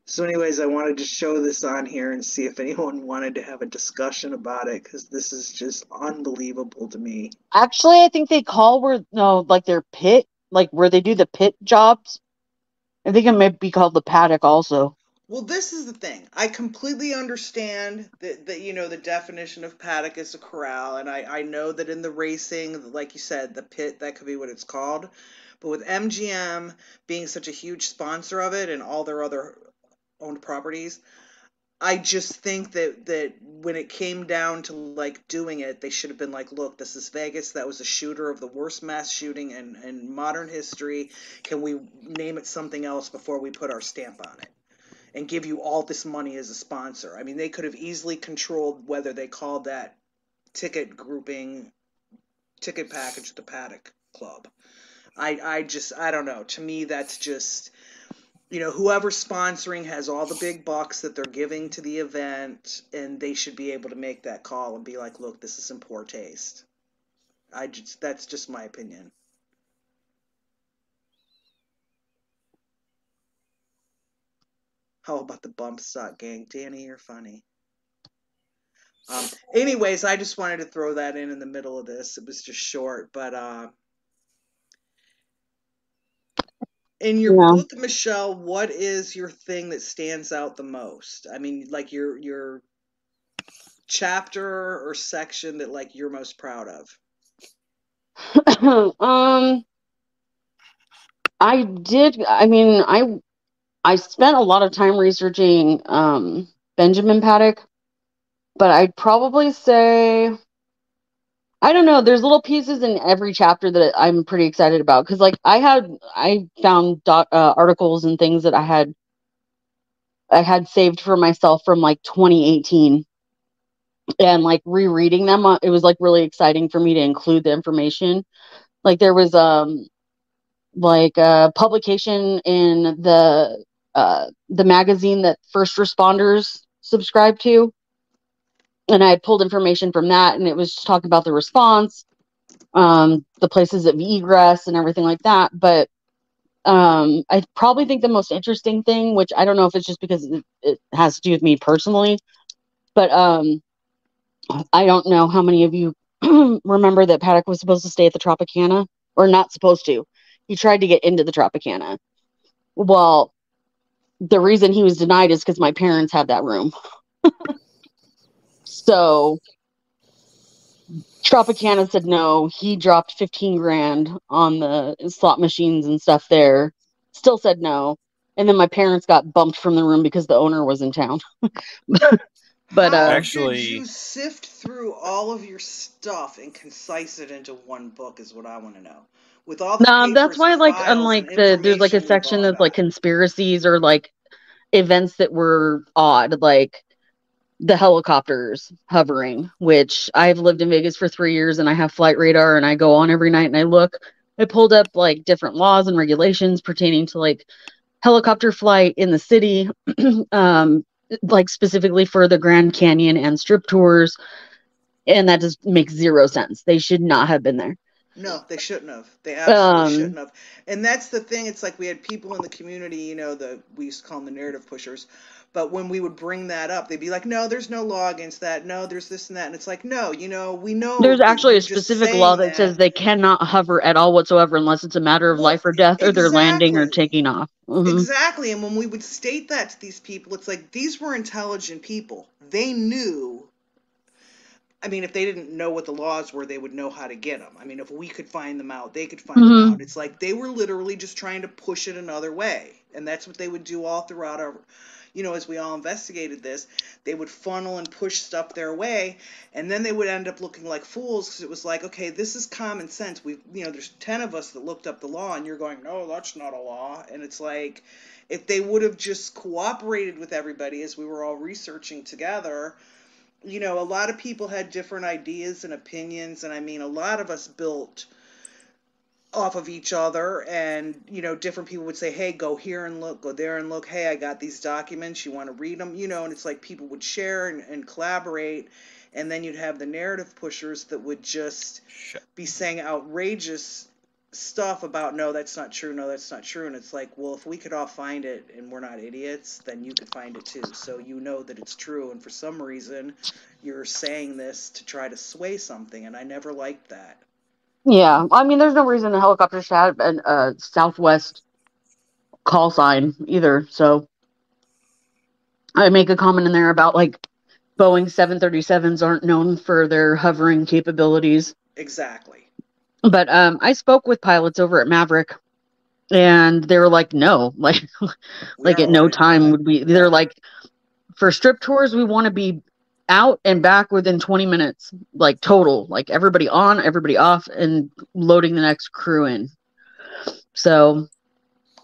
So anyways, I wanted to show this on here and see if anyone wanted to have a discussion about it, because this is just unbelievable to me. Actually, I think they call their pit, like where they do the pit jobs. I think it might be called the paddock also. Well, this is the thing. I completely understand that the definition of paddock is a corral, and I know that in the racing, like you said, the pit, that could be what it's called. But with MGM being such a huge sponsor of it and all their other owned properties, I just think that when it came down to like doing it, they should have been like, look, this is Vegas. That was a shooter of the worst mass shooting in modern history. Can we name it something else before we put our stamp on it? And give you all this money as a sponsor. I mean, they could have easily controlled whether they called that ticket package the Paddock Club. I don't know. To me, that's just, whoever's sponsoring has all the big bucks that they're giving to the event, and they should be able to make that call and be like, look, this is in poor taste. That's just my opinion. How about the bump stock gang? Danny, you're funny. Anyways, I just wanted to throw that in the middle of this. It was just short, but in your book, Michelle, what is your thing that stands out the most? I mean, like your chapter or section that like you're most proud of. I spent a lot of time researching Benjamin Paddock, but I'd probably say, I don't know, there's little pieces in every chapter that I'm pretty excited about. Because, like, I found articles and things that I had saved for myself from, like, 2018. And, like, rereading them, it was, like, really exciting for me to include the information. Like, there was, like a publication in the magazine that first responders subscribe to, and I had pulled information from that, and it was just talking about the response, the places of egress and everything like that. But I probably think the most interesting thing, which I don't know if it's just because it has to do with me personally, but I don't know how many of you remember that Paddock was supposed to stay at the Tropicana, or not supposed to. He tried to get into the Tropicana. Well, the reason he was denied is because my parents had that room. So Tropicana said no. He dropped 15 grand on the slot machines and stuff there. Still said no. And then my parents got bumped from the room because the owner was in town. But actually, did you sift through all of your stuff and concise it into one book is what I want to know. With all the that's why, like, unlike there's like a section that's like conspiracies or like events that were odd, like the helicopters hovering, which I've lived in Vegas for 3 years and I have flight radar and I go on every night and I look. I pulled up like different laws and regulations pertaining to like helicopter flight in the city, like specifically for the Grand Canyon and strip tours, and that just makes zero sense. They should not have been there. No, they shouldn't have. They absolutely shouldn't have. And that's the thing. It's like we had people in the community, you know, we used to call them the narrative pushers. But when we would bring that up, they'd be like, no, there's no law against that. No, there's this and that. And it's like, no, you know, we know. There's actually a specific law that says they cannot hover at all whatsoever unless it's a matter of life or death, or they're landing or taking off. Mm-hmm. Exactly. And when we would state that to these people, it's like these were intelligent people. They knew. I mean, if they didn't know what the laws were, they would know how to get them. I mean, if we could find them out, they could find them out. It's like they were literally just trying to push it another way. And that's what they would do all throughout our, you know, as we all investigated this, they would funnel and push stuff their way. And then they would end up looking like fools because it was like, okay, this is common sense. We've, you know, there's 10 of us that looked up the law and you're going, no, that's not a law. And it's like, if they would have just cooperated with everybody as we were all researching together, you know, a lot of people had different ideas and opinions. And I mean, a lot of us built off of each other, and, you know, different people would say, hey, go here and look, go there and look. Hey, I got these documents. You want to read them? You know, and it's like people would share and collaborate. And then you'd have the narrative pushers that would just be saying outrageous stuff about, no, that's not true. No, that's not true. And it's like, well, if we could all find it and we're not idiots, then you could find it too. So you know that it's true. And for some reason, you're saying this to try to sway something. And I never liked that. Yeah. I mean, there's no reason the helicopter should have a Southwest call sign either. So I make a comment in there about like Boeing 737s aren't known for their hovering capabilities. Exactly. But I spoke with pilots over at Maverick, and they were like, no, like at no time would we. They're like, for strip tours, we want to be out and back within 20 minutes, like total, like everybody on, everybody off, and loading the next crew in. So,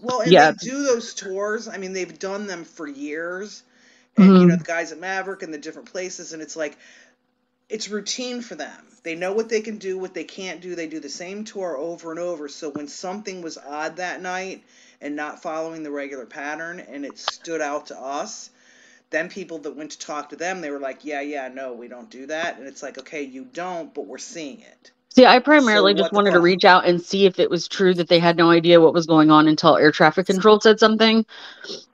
well, and yeah, they do those tours. I mean, they've done them for years, and you know, the guys at Maverick and the different places, and it's like, it's routine for them. They know what they can do, what they can't do. They do the same tour over and over. So when something was odd that night and not following the regular pattern and it stood out to us, then people that went to talk to them, they were like, yeah, no, we don't do that. And it's like, okay, you don't, but we're seeing it. See, I primarily just wanted to reach out and see if it was true that they had no idea what was going on until air traffic control said something,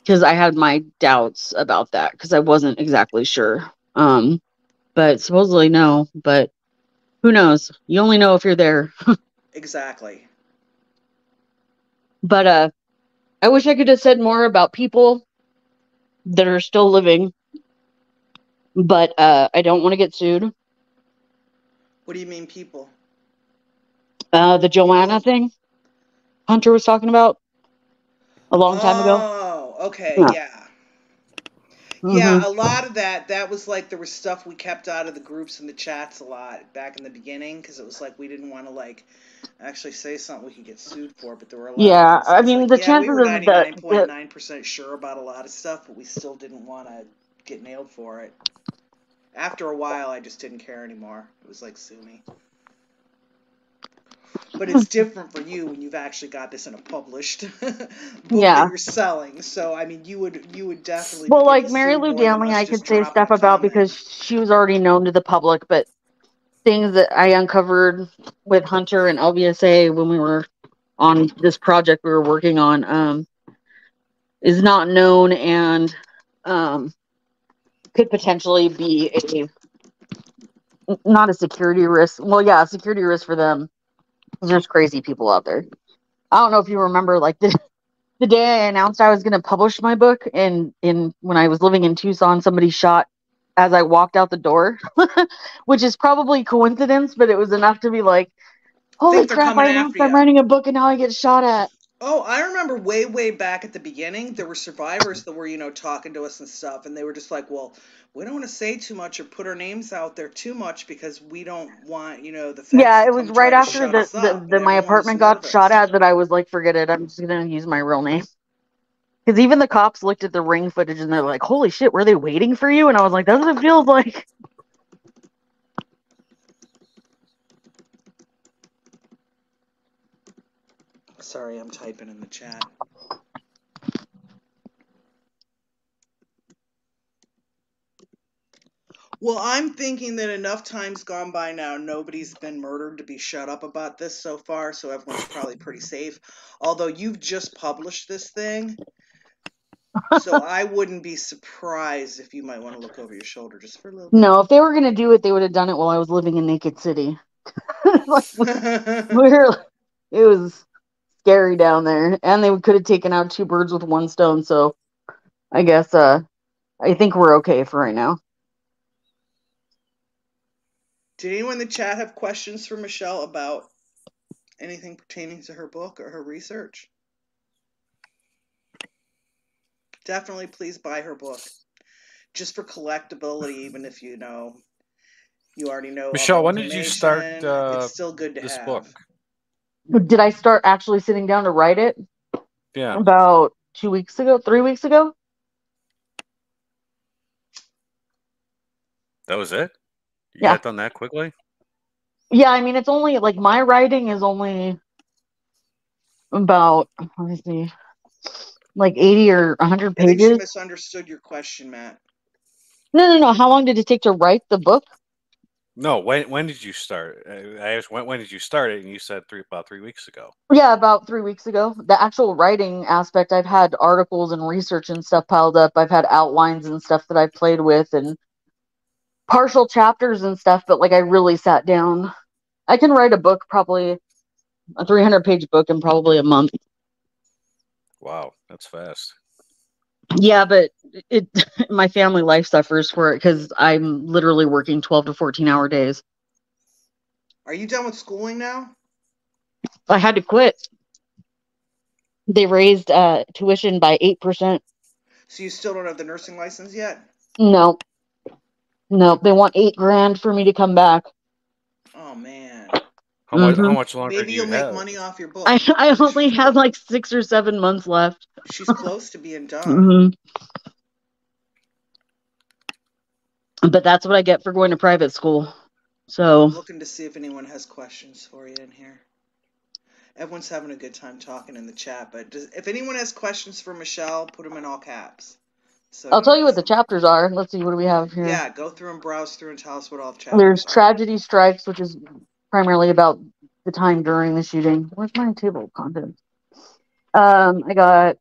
because I had my doubts about that because I wasn't exactly sure. But supposedly no, but who knows? You only know if you're there. Exactly. But I wish I could have said more about people that are still living, but I don't want to get sued. What do you mean people? The Joanna thing Hunter was talking about a long time ago. Oh, okay, yeah. Mm-hmm. Yeah, a lot of that was like there was stuff we kept out of the groups and the chats a lot back in the beginning because it was like we didn't want to like actually say something we could get sued for, but there were a lot of things. I mean, the chances we were 99.9% sure about a lot of stuff, but we still didn't want to get nailed for it. After a while, I just didn't care anymore. It was like, sue me. But it's different for you when you've actually got this in a published book that you're selling. So, I mean, you would definitely... Well, like Mary Lou Danley, I could say stuff about because she was already known to the public, but things that I uncovered with Hunter and LVSA when we were on this project we were working on is not known and... could potentially be not a security risk. Well, yeah, a security risk for them. There's crazy people out there. I don't know if you remember, like the day I announced I was going to publish my book, and when I was living in Tucson, somebody shot as I walked out the door, which is probably coincidence, but it was enough to be like, holy crap, I announced I'm writing a book and now I get shot at. Oh, I remember way back at the beginning, there were survivors that were, talking to us and stuff, and they were just like, well, we don't want to say too much or put our names out there too much because we don't want, the feds. Yeah, it was right after my apartment got shot at that I was like, forget it, I'm just going to use my real name. Because even the cops looked at the ring footage and they're like, holy shit, were they waiting for you? And I was like, that's what it feels like. Sorry, I'm typing in the chat. Well, I'm thinking that enough time's gone by now, nobody's been murdered to be shut up about this so far, so everyone's probably pretty safe. Although you've just published this thing, so I wouldn't be surprised if you might want to look over your shoulder just for a little bit. No, if they were going to do it, they would have done it while I was living in Naked City. It was... scary down there, and they could have taken out two birds with one stone, so I guess I think we're okay for right now. Did anyone in the chat have questions for Michelle about anything pertaining to her book or her research? Definitely please buy her book. Just for collectability, even if you already know. Michelle, when did you start it's still good to this have. Book? Did I start actually sitting down to write it? Yeah. About 2 weeks ago, 3 weeks ago. That was it? You got done that quickly? Yeah, I mean, it's only, like, my writing is only about, let me see, like 80 or 100 pages. I think she misunderstood your question, Matt. No. How long did it take to write the book? No, when did you start? I asked when did you start it, and you said about 3 weeks ago. Yeah, about 3 weeks ago. The actual writing aspect, I've had articles and research and stuff piled up. I've had outlines and stuff that I've played with and partial chapters and stuff, but like I really sat down. I can write a book, probably a 300-page book in probably a month. Wow, that's fast. Yeah, but my family life suffers for it because I'm literally working 12 to 14-hour days. Are you done with schooling now? I had to quit. They raised tuition by 8%. So you still don't have the nursing license yet? No. No, they want $8,000 for me to come back. Oh, man. How much longer do you have? Maybe you'll make money off your book. I only have like 6 or 7 months left. She's close to being done. Mm-hmm. But that's what I get for going to private school. So I'm looking to see if anyone has questions for you in here. Everyone's having a good time talking in the chat, but if anyone has questions for Michelle, put them in all caps. So I'll tell you what the chapters are. Let's see, what do we have here? Yeah, go through and browse through and tell us what all the chapters are. There's Tragedy Strikes, which is primarily about the time during the shooting. Where's my table of contents? I got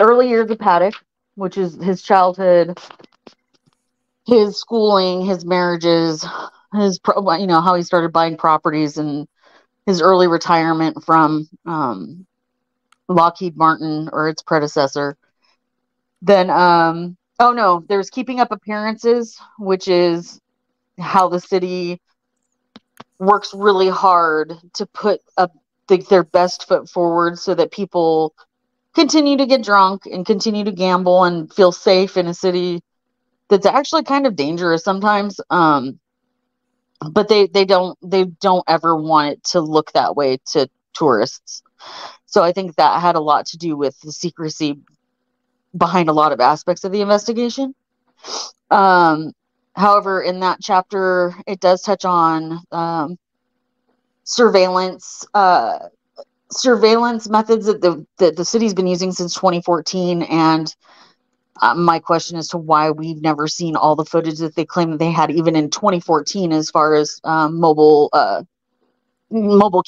early years of Paddock, which is his childhood, his schooling, his marriages, his, you know, how he started buying properties and his early retirement from Lockheed Martin or its predecessor. Then, oh no, there's keeping up appearances, which is how the city works really hard to put up their best foot forward so that people continue to get drunk and continue to gamble and feel safe in a city that's actually kind of dangerous sometimes. But they don't ever want it to look that way to tourists. So I think that had a lot to do with the secrecy behind a lot of aspects of the investigation. However, in that chapter, it does touch on surveillance methods that the city's been using since 2014. And my question as to why we've never seen all the footage that they claim that they had even in 2014, as far as mobile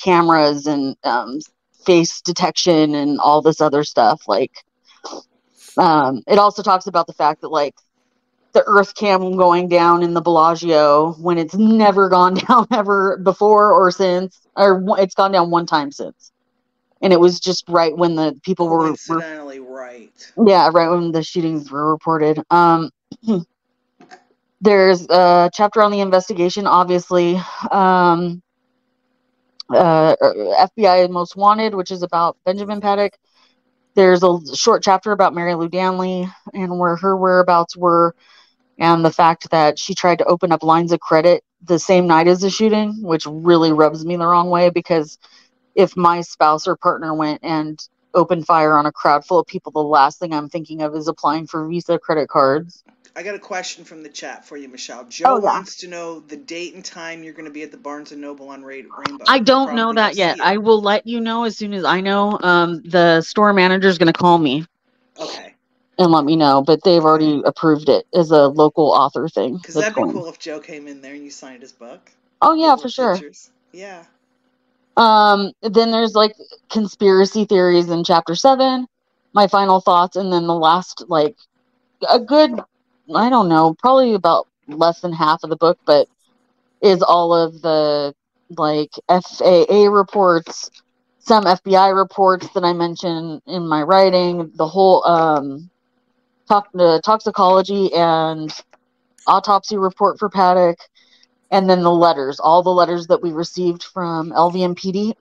cameras and face detection and all this other stuff. Like, it also talks about the fact that, like, the earth cam going down in the Bellagio when it's never gone down ever before or since, or it's gone down one time since. And it was just right when the people were incidentally right. Yeah, right when the shootings were reported. There's a chapter on the investigation, obviously. FBI Most Wanted, which is about Benjamin Paddock. There's a short chapter about Mary Lou Danley and where her whereabouts were, and the fact that she tried to open up lines of credit the same night as the shooting, which really rubs me the wrong way, because if my spouse or partner went and opened fire on a crowd full of people, the last thing I'm thinking of is applying for Visa credit cards. I got a question from the chat for you, Michelle. Joe wants to know the date and time you're going to be at the Barnes & Noble on Rainbow. I don't know that yet. I will let you know as soon as I know. The store manager is going to call me. Okay. And let me know, but they've already approved it as a local author thing. Because that'd be cool if Joe came in there and you signed his book. Oh, yeah, for sure. Yeah. Then there's, like, conspiracy theories in Chapter 7, my final thoughts, and then the last, like, a good... I don't know, probably about less than half of the book, but is all of the, like, FAA reports, some FBI reports that I mention in my writing, the whole toxicology and autopsy report for Paddock, and then the letters, all the letters that we received from LVMPD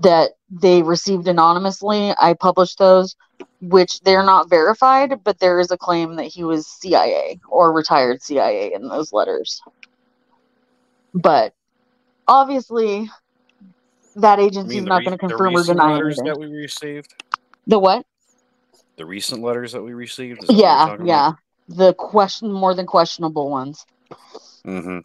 that they received anonymously. I published those, which they're not verified, but there is a claim that he was CIA or retired CIA in those letters. But obviously, that agency is not going to confirm or deny anything. That we received. The what? The recent letters that we received. Yeah, yeah. The more than questionable ones. Mm-hmm.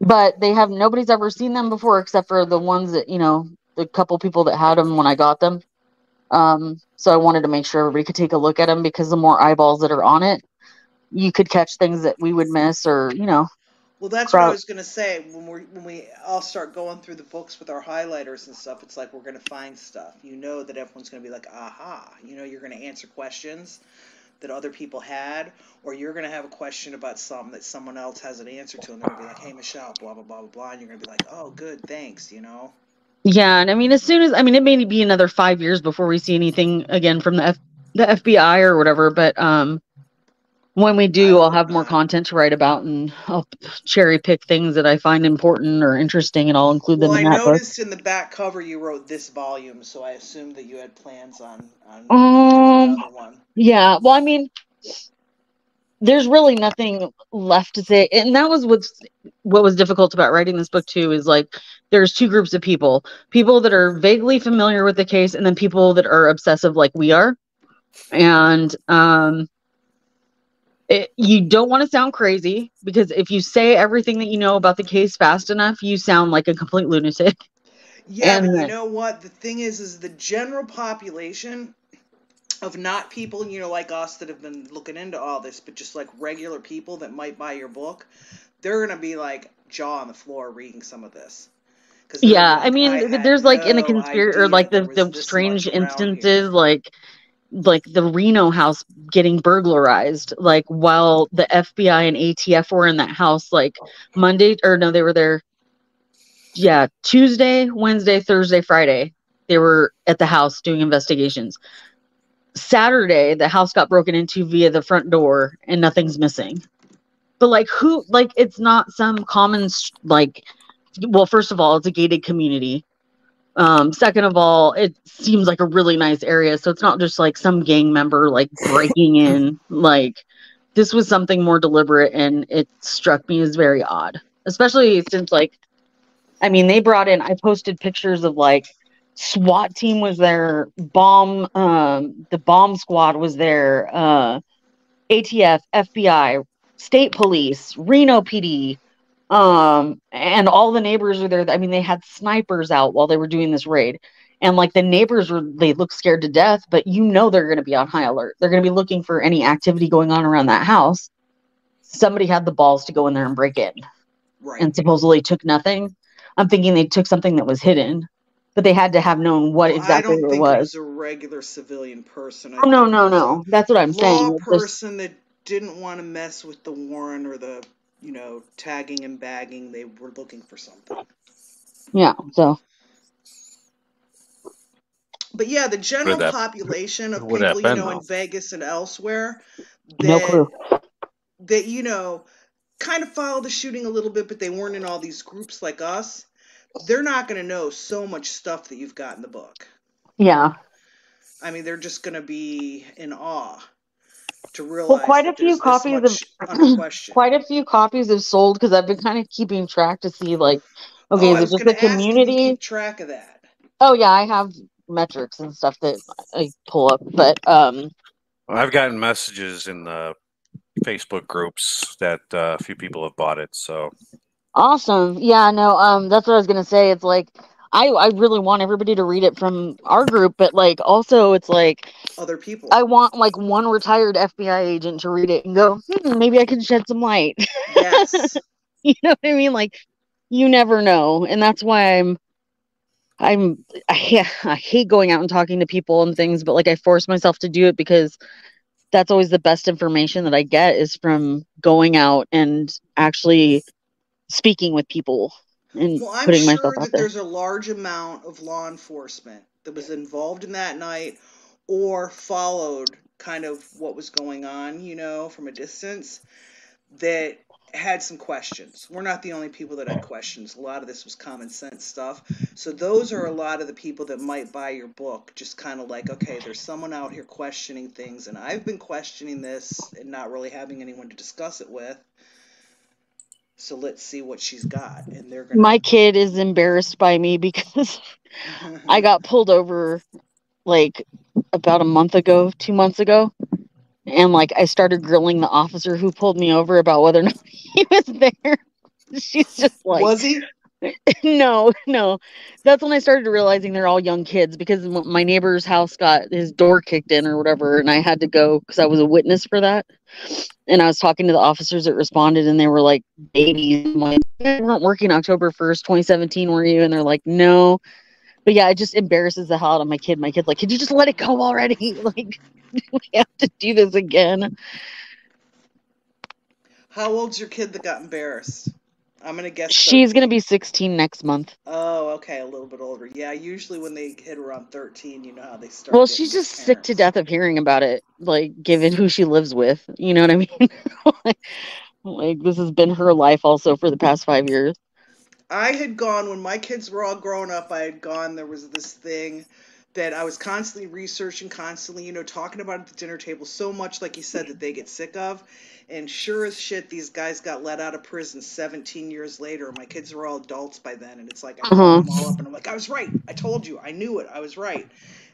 But they have nobody's ever seen them before, except for the ones that, you know, the couple people that had them when I got them. So I wanted to make sure everybody could take a look at them, because the more eyeballs that are on it, you could catch things that we would miss, or, you know. Well, that's what I was going to say. When we all start going through the books with our highlighters and stuff, it's like we're going to find stuff. You know that everyone's going to be like, aha. You know, you're going to answer questions that other people had, or you're going to have a question about something that someone else has an answer to, and they're going to be like, hey, Michelle, blah, blah, blah, blah, blah. And you're going to be like, oh, good, thanks, you know. Yeah, and I mean, as soon as, I mean, it may be another 5 years before we see anything again from the FBI or whatever, but when we do, I'll have more content to write about, and I'll cherry pick things that I find important or interesting, and I'll include them in that book. Well, I noticed in the back cover you wrote this volume, so I assumed that you had plans on another one. Yeah, well, I mean, there's really nothing left to say. And that was what was difficult about writing this book too, is like, there's two groups of people that are vaguely familiar with the case, and then people that are obsessive like we are. And you don't want to sound crazy, because if you say everything that you know about the case fast enough, you sound like a complete lunatic. Yeah, and you know what? The thing is the general population of not people, you know, like us that have been looking into all this, but just like regular people that might buy your book, they're going to be like jaw on the floor reading some of this. Yeah, like, I mean, there's like in the conspiracy, or like the strange instances, like the Reno house getting burglarized, like while the FBI and ATF were in that house, like Monday, or no, they were there. Yeah, Tuesday, Wednesday, Thursday, Friday, they were at the house doing investigations. Saturday, the house got broken into via the front door and nothing's missing. But like who, like it's not some common, like, well, first of all, it's a gated community. Second of all, it seems like a really nice area. So it's not just like some gang member like breaking in. Like this was something more deliberate, and it struck me as very odd, especially since like, I mean, they brought in, I posted pictures of like SWAT team was there, bomb, the bomb squad was there, ATF, FBI, state police, Reno PD, and all the neighbors were there. I mean, they had snipers out while they were doing this raid, and like the neighbors were, they looked scared to death, but you know, they're going to be on high alert. They're going to be looking for any activity going on around that house. Somebody had the balls to go in there and break in, right? And supposedly took nothing. I'm thinking they took something that was hidden, but they had to have known what exactly it was. I don't think it was a regular civilian person. Oh, no, no, no. That's what I'm saying. A person that didn't want to mess with the warrant or the, you know, tagging and bagging. They were looking for something. Yeah, so. But yeah, the general population of people, you know, in Vegas and elsewhere that, you know, kind of followed the shooting a little bit, but they weren't in all these groups like us. They're not going to know so much stuff that you've got in the book. Yeah. I mean, they're just going to be in awe to realize. Well, quite a few copies have sold, because I've been kind of keeping track to see, like, okay, is it just the community? Keep track of that. Oh yeah, I have metrics and stuff that I pull up, but well, I've gotten messages in the Facebook groups that a few people have bought it, so. Awesome. Yeah, no, that's what I was going to say. It's like, I really want everybody to read it from our group, but like, also it's like other people. I want like one retired FBI agent to read it and go, maybe I can shed some light. Yes. You know what I mean? Like, you never know. And that's why I hate going out and talking to people and things, but like I force myself to do it, because that's always the best information that I get is from going out and actually speaking with people and putting myself out there. Well, I'm sure that there's a large amount of law enforcement that was involved in that night or followed kind of what was going on, you know, from a distance, that had some questions. We're not the only people that had questions. A lot of this was common sense stuff. So those are a lot of the people that might buy your book, just kind of like, okay, there's someone out here questioning things, and I've been questioning this and not really having anyone to discuss it with. So let's see what she's got. And they're gonna... My kid is embarrassed by me because I got pulled over like about 2 months ago. And like I started grilling the officer who pulled me over about whether or not he was there. She's just like, was he? No, no. That's when I started realizing they're all young kids, because my neighbor's house got his door kicked in or whatever. And I had to go because I was a witness for that. And I was talking to the officers that responded, and they were like babies. I'm like, you weren't working October 1st, 2017, were you? And they're like, no. But yeah, it just embarrasses the hell out of my kid. My kid's like, could you just let it go already? Like, we have to do this again. How old's your kid that got embarrassed? I'm going to guess. She's going to be 16 next month. Oh, okay. A little bit older. Yeah. Usually when they hit around 13, you know how they start. Well, she's just sick to death of hearing about it, like given who she lives with. You know what I mean? like this has been her life also for the past 5 years. I had gone, when my kids were all grown up, I had gone, there was this thing that I was constantly researching, constantly, you know, talking about at the dinner table so much, like you said, that they get sick of. And sure as shit, these guys got let out of prison 17 years later. My kids were all adults by then. And it's like, I called them all up and I'm like, I was right. I told you. I knew it. I was right.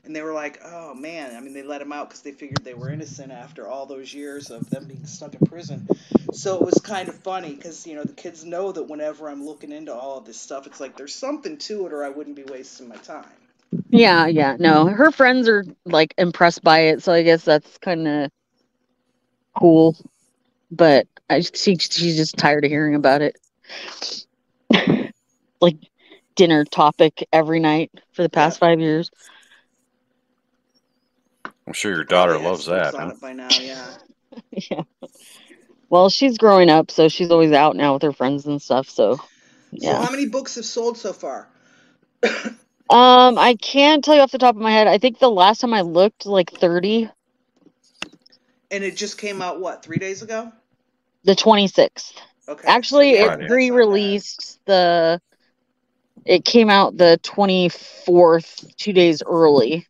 And they were like, oh, man. I mean, they let them out because they figured they were innocent after all those years of them being stuck in prison. So it was kind of funny because, you know, the kids know that whenever I'm looking into all of this stuff, it's like there's something to it or I wouldn't be wasting my time. Yeah. No, her friends are like impressed by it, so I guess that's kind of cool. But she's just tired of hearing about it. Like dinner topic every night for the past 5 years. I'm sure your daughter loves that. Huh? By now, yeah. Yeah. Well, she's growing up, so she's always out now with her friends and stuff. So, yeah. So how many books have sold so far? I can't tell you off the top of my head. I think the last time I looked, like 30. And it just came out, what, 3 days ago? The 26th. Okay. Actually, it re-released the... It came out the 24th, 2 days early.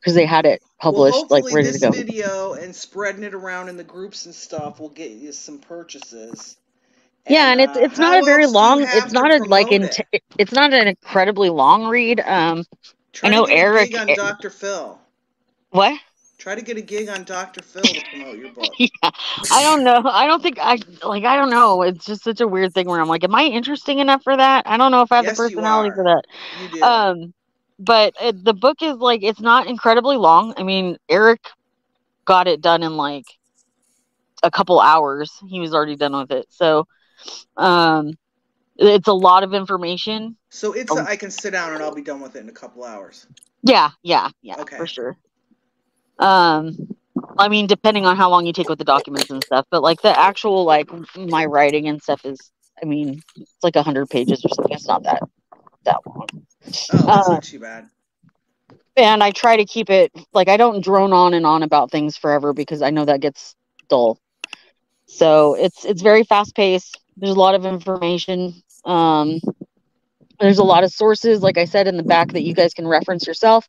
Because they had it published, well, like ready to go. Hopefully this video and spreading it around in the groups and stuff will get you some purchases. And, yeah, and it's not a very long. It's not a like. It's not an incredibly long read. I know Eric. Try to get a gig on Dr. Phil. What? Try to get a gig on Dr. Phil to promote your book. Yeah, I don't know. I don't think I like. I don't know. It's just such a weird thing where I'm like, am I interesting enough for that? I don't know if I have the personality for that. You do. But the book is like, it's not incredibly long. I mean, Eric got it done in like a couple hours. He was already done with it. So it's a lot of information. So it's, I can sit down and I'll be done with it in a couple hours. Yeah, okay. For sure. I mean, depending on how long you take with the documents and stuff, but like the actual, like my writing and stuff is, I mean, it's like 100 pages or something. It's not that long. Oh, that's not too bad. And I try to keep it like I don't drone on and on about things forever because I know that gets dull. So it's very fast paced. There's a lot of information. There's a lot of sources, like I said, in the back that you guys can reference yourself,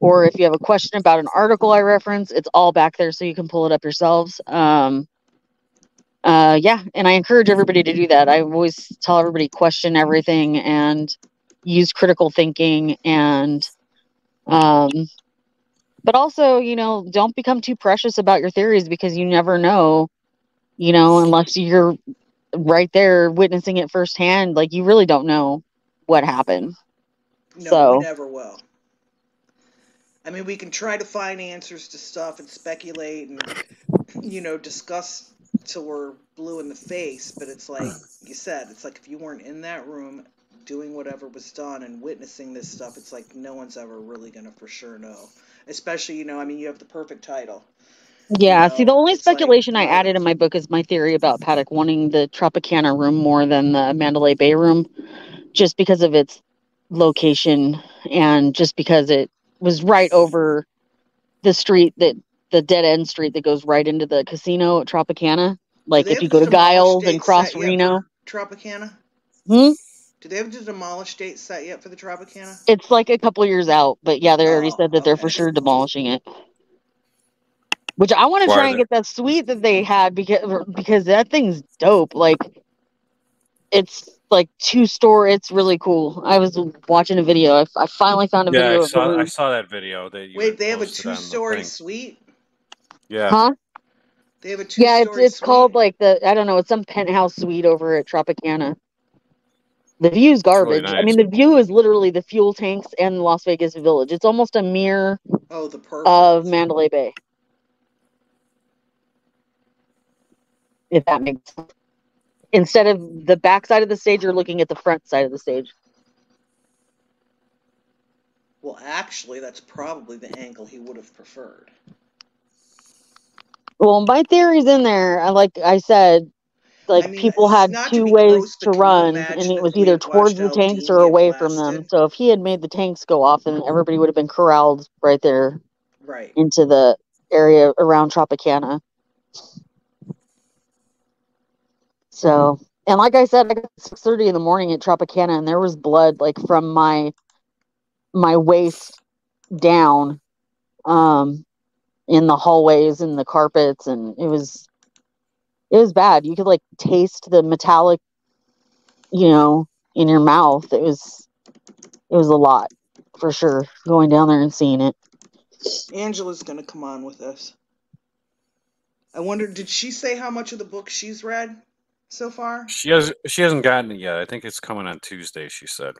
or if you have a question about an article I reference, it's all back there so you can pull it up yourselves. Yeah, and I encourage everybody to do that. I always tell everybody question everything and use critical thinking, and but also, you know, don't become too precious about your theories because you never know, you know, unless you're right there witnessing it firsthand. Like you really don't know what happened. No, so we never will. I mean, we can try to find answers to stuff and speculate and, you know, discuss till we're blue in the face, but it's like you said, it's like if you weren't in that room doing whatever was done and witnessing this stuff, it's like no one's ever really gonna for sure know. Especially, you know, I mean, you have the perfect title. Yeah, you know, see, the only speculation like, I added in my book is my theory about Paddock wanting the Tropicana room more than the Mandalay Bay room, just because of its location and just because it was right over the street, that the dead end street that goes right into the casino at Tropicana. Like if you go to Giles and cross Reno. Tropicana? Hmm? Do they have a demolished date set yet for the Tropicana? It's like a couple of years out, but yeah, they already said that they're for sure demolishing it. Which I want to try and get that suite that they had because that thing's dope. Like it's like 2-story. It's really cool. I was watching a video. I finally found a video. I saw that video. Wait, they have a 2-story suite? Yeah. Huh? They have a 2-story it's suite. Called like I don't know. It's some penthouse suite over at Tropicana. The view is garbage. Really nice. I mean, the view is literally the fuel tanks and Las Vegas Village. It's almost a mirror of Mandalay Bay. If that makes sense. Instead of the back side of the stage, you're looking at the front side of the stage. Well, actually, that's probably the angle he would have preferred. Well, my theory's in there. Like I said, like I mean, people had two ways to run, and it was either towards the tanks or away from them. So if he had made the tanks go off, then everybody would have been corralled right there, right into the area around Tropicana. So, and like I said, I got 6:30 in the morning at Tropicana, and there was blood like from my waist down, in the hallways and the carpets, and it was bad. You could like taste the metallic, you know, in your mouth. It was a lot for sure going down there and seeing it. Angela's going to come on with us. I wonder, did she say how much of the book she's read so far? She hasn't gotten it yet. I think it's coming on Tuesday, she said.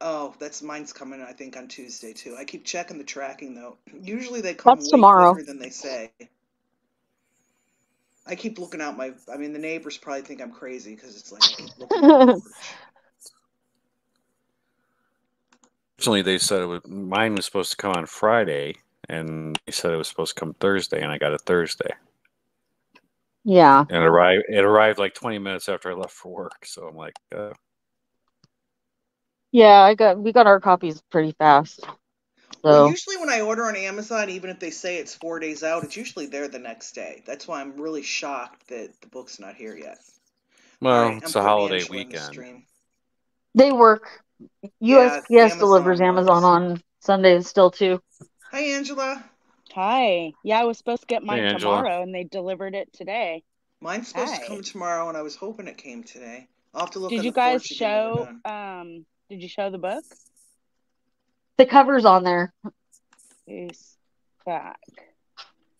Oh, that's mine's coming, I think, on Tuesday, too. I keep checking the tracking, though. Usually they come later than they say. I keep looking out my... I mean, the neighbors probably think I'm crazy because it's like... I keep looking at my porch. Originally, they said it was, mine was supposed to come on Friday, and they said it was supposed to come Thursday, and I got it Thursday. Yeah. And it arrived like 20 minutes after I left for work, so I'm like... Yeah, we got our copies pretty fast. So. Well, usually when I order on Amazon, even if they say it's 4 days out, it's usually there the next day. That's why I'm really shocked that the book's not here yet. Well, right, it's a holiday weekend. They work. USPS delivers Amazon on Sundays still, too. Hi, Angela. Hi. Yeah, I was supposed to get mine tomorrow, and they delivered it today. Mine's supposed to come tomorrow, and I was hoping it came today. I'll have to look at the Did you show the book? The cover's on there. Jeez, fuck.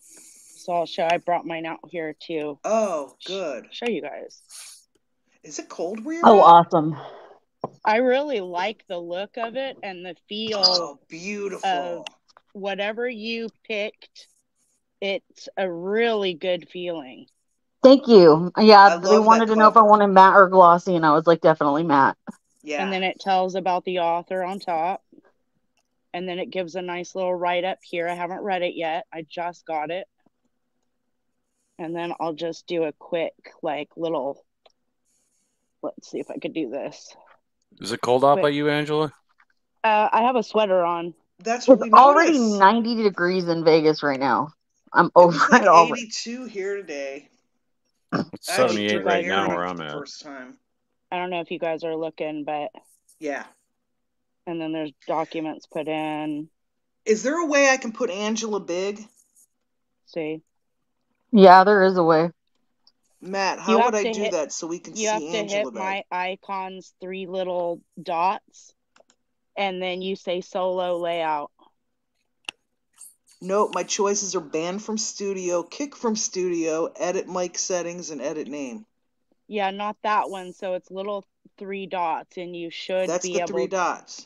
So I'll show. I brought mine out here too. Oh, good. Show you guys. Is it cold where you're at? Awesome. I really like the look of it and the feel. Oh, beautiful. Of whatever you picked, it's a really good feeling. Thank you. Yeah, they wanted to know if I wanted matte or glossy, and I was like, definitely matte. Yeah. And then it tells about the author on top. And then it gives a nice little write-up here. I haven't read it yet. I just got it. And then I'll just do a quick, like, little... Let's see if I could do this. Is it cold out by you, Angela? I have a sweater on. That's what we noticed. Already 90 degrees in Vegas right now. I'm over it already. 82 here today. It's 78 right now where I'm at. First time. I don't know if you guys are looking, but... Yeah. And then there's documents put in. Is there a way I can put Angela big? See? Yeah, there is a way. Matt, how would I do that so we can see Angela big? You have to hit my icons, three little dots, and then you say solo layout. Nope, my choices are ban from studio, kick from studio, edit mic settings, and edit name. Yeah, not that one. So it's little three dots, and you should be able... That's the three dots.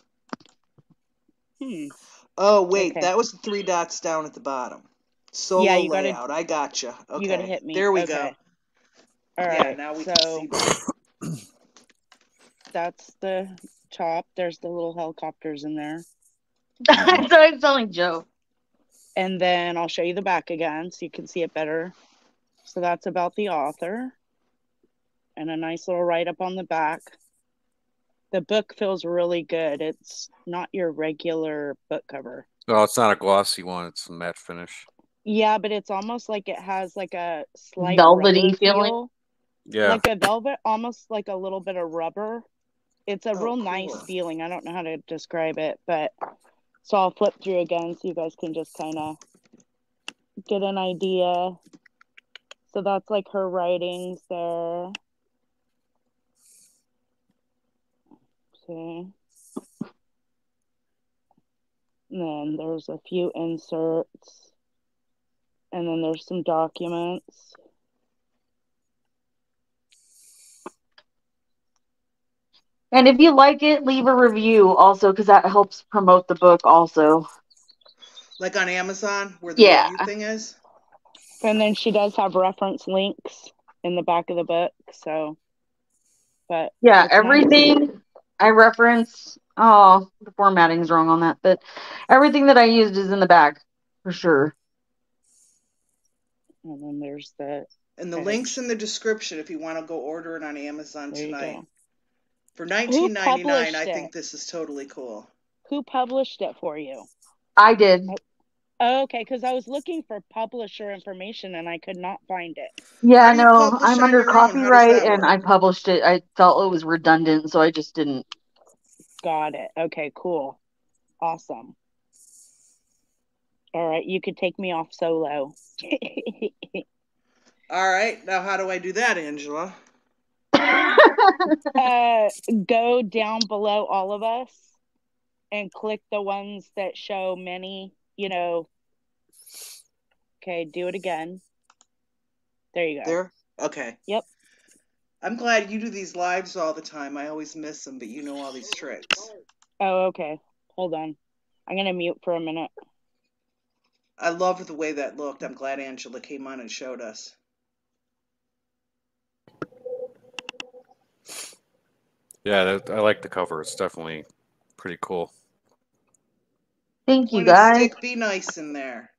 Oh, wait. Okay. That was the three dots down at the bottom. Solo layout. I gotcha. Okay. You gotta hit me. There we go. All right. Yeah, now we can see. That's the top. There's the little helicopters in there. I'm telling Joe. And then I'll show you the back again so you can see it better. So that's about the author. And a nice little write-up on the back. The book feels really good. It's not your regular book cover. No, it's not a glossy one. It's a matte finish. Yeah, but it's almost like it has like a slight velvety feeling. Yeah. Like a velvet, almost like a little bit of rubber. It's a real nice feeling. I don't know how to describe it, but so I'll flip through again so you guys can just kind of get an idea. So that's like her writings there. Okay. And then there's a few inserts. And then there's some documents. And if you like it, leave a review also, because that helps promote the book also. Like on Amazon, where the review thing is? And then she does have reference links in the back of the book. So, but yeah, everything... I reference, the formatting's wrong on that, but everything that I used is in the bag, for sure. And then there's that. And the link's in the description if you want to go order it on Amazon tonight. For $19.99, I think this is totally cool. Who published it for you? I did. Oh, okay, because I was looking for publisher information and I could not find it. Yeah, no, I'm under copyright and I published it. I felt it was redundant, so I just didn't. Got it. Okay, cool. Awesome. All right, you could take me off solo. All right, now how do I do that, Angela? Go down below all of us and click the ones that show many... You know, okay, do it again. There you go. There? Okay. Yep. I'm glad you do these lives all the time. I always miss them, but you know all these tricks. Oh, okay. Hold on. I'm going to mute for a minute. I loved the way that looked. I'm glad Angela came on and showed us. Yeah, I like the cover. It's definitely pretty cool. Thank you, guys. Stick Be Nice in there.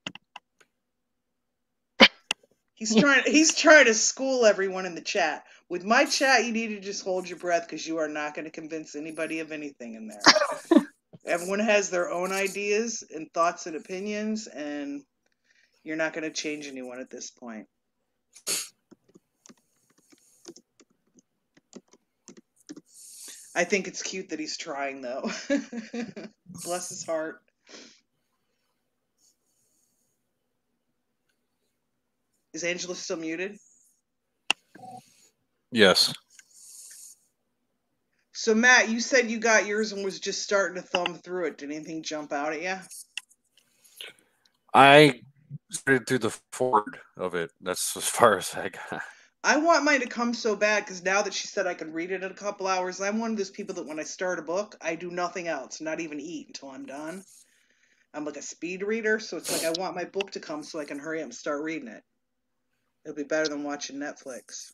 He's trying to school everyone in the chat. With my chat, you need to just hold your breath because you are not going to convince anybody of anything in there. Everyone has their own ideas and thoughts and opinions, and you're not going to change anyone at this point. I think it's cute that he's trying, though. Bless his heart. Is Angela still muted? Yes. So, Matt, you said you got yours and was just starting to thumb through it. Did anything jump out at you? I started through the forward of it. That's as far as I got. I want mine to come so bad because now that she said I could read it in a couple hours, I'm one of those people that when I start a book, I do nothing else, not even eat until I'm done. I'm like a speed reader, so it's like I want my book to come so I can hurry up and start reading it. It'll be better than watching Netflix.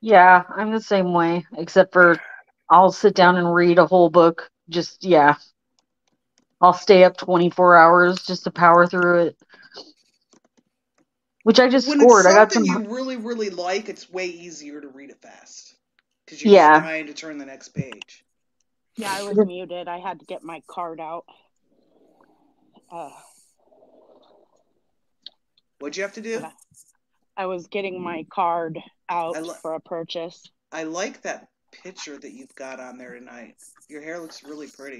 Yeah, I'm the same way, except for I'll sit down and read a whole book. Just, yeah. I'll stay up 24 hours just to power through it. Which I just scored. I got some. When it's something you really, really like, it's way easier to read it fast. Because you're just trying to turn the next page. Yeah, I was muted. I had to get my card out. What'd you have to do? I was getting my card out for a purchase. I like that picture that you've got on there tonight. Your hair looks really pretty.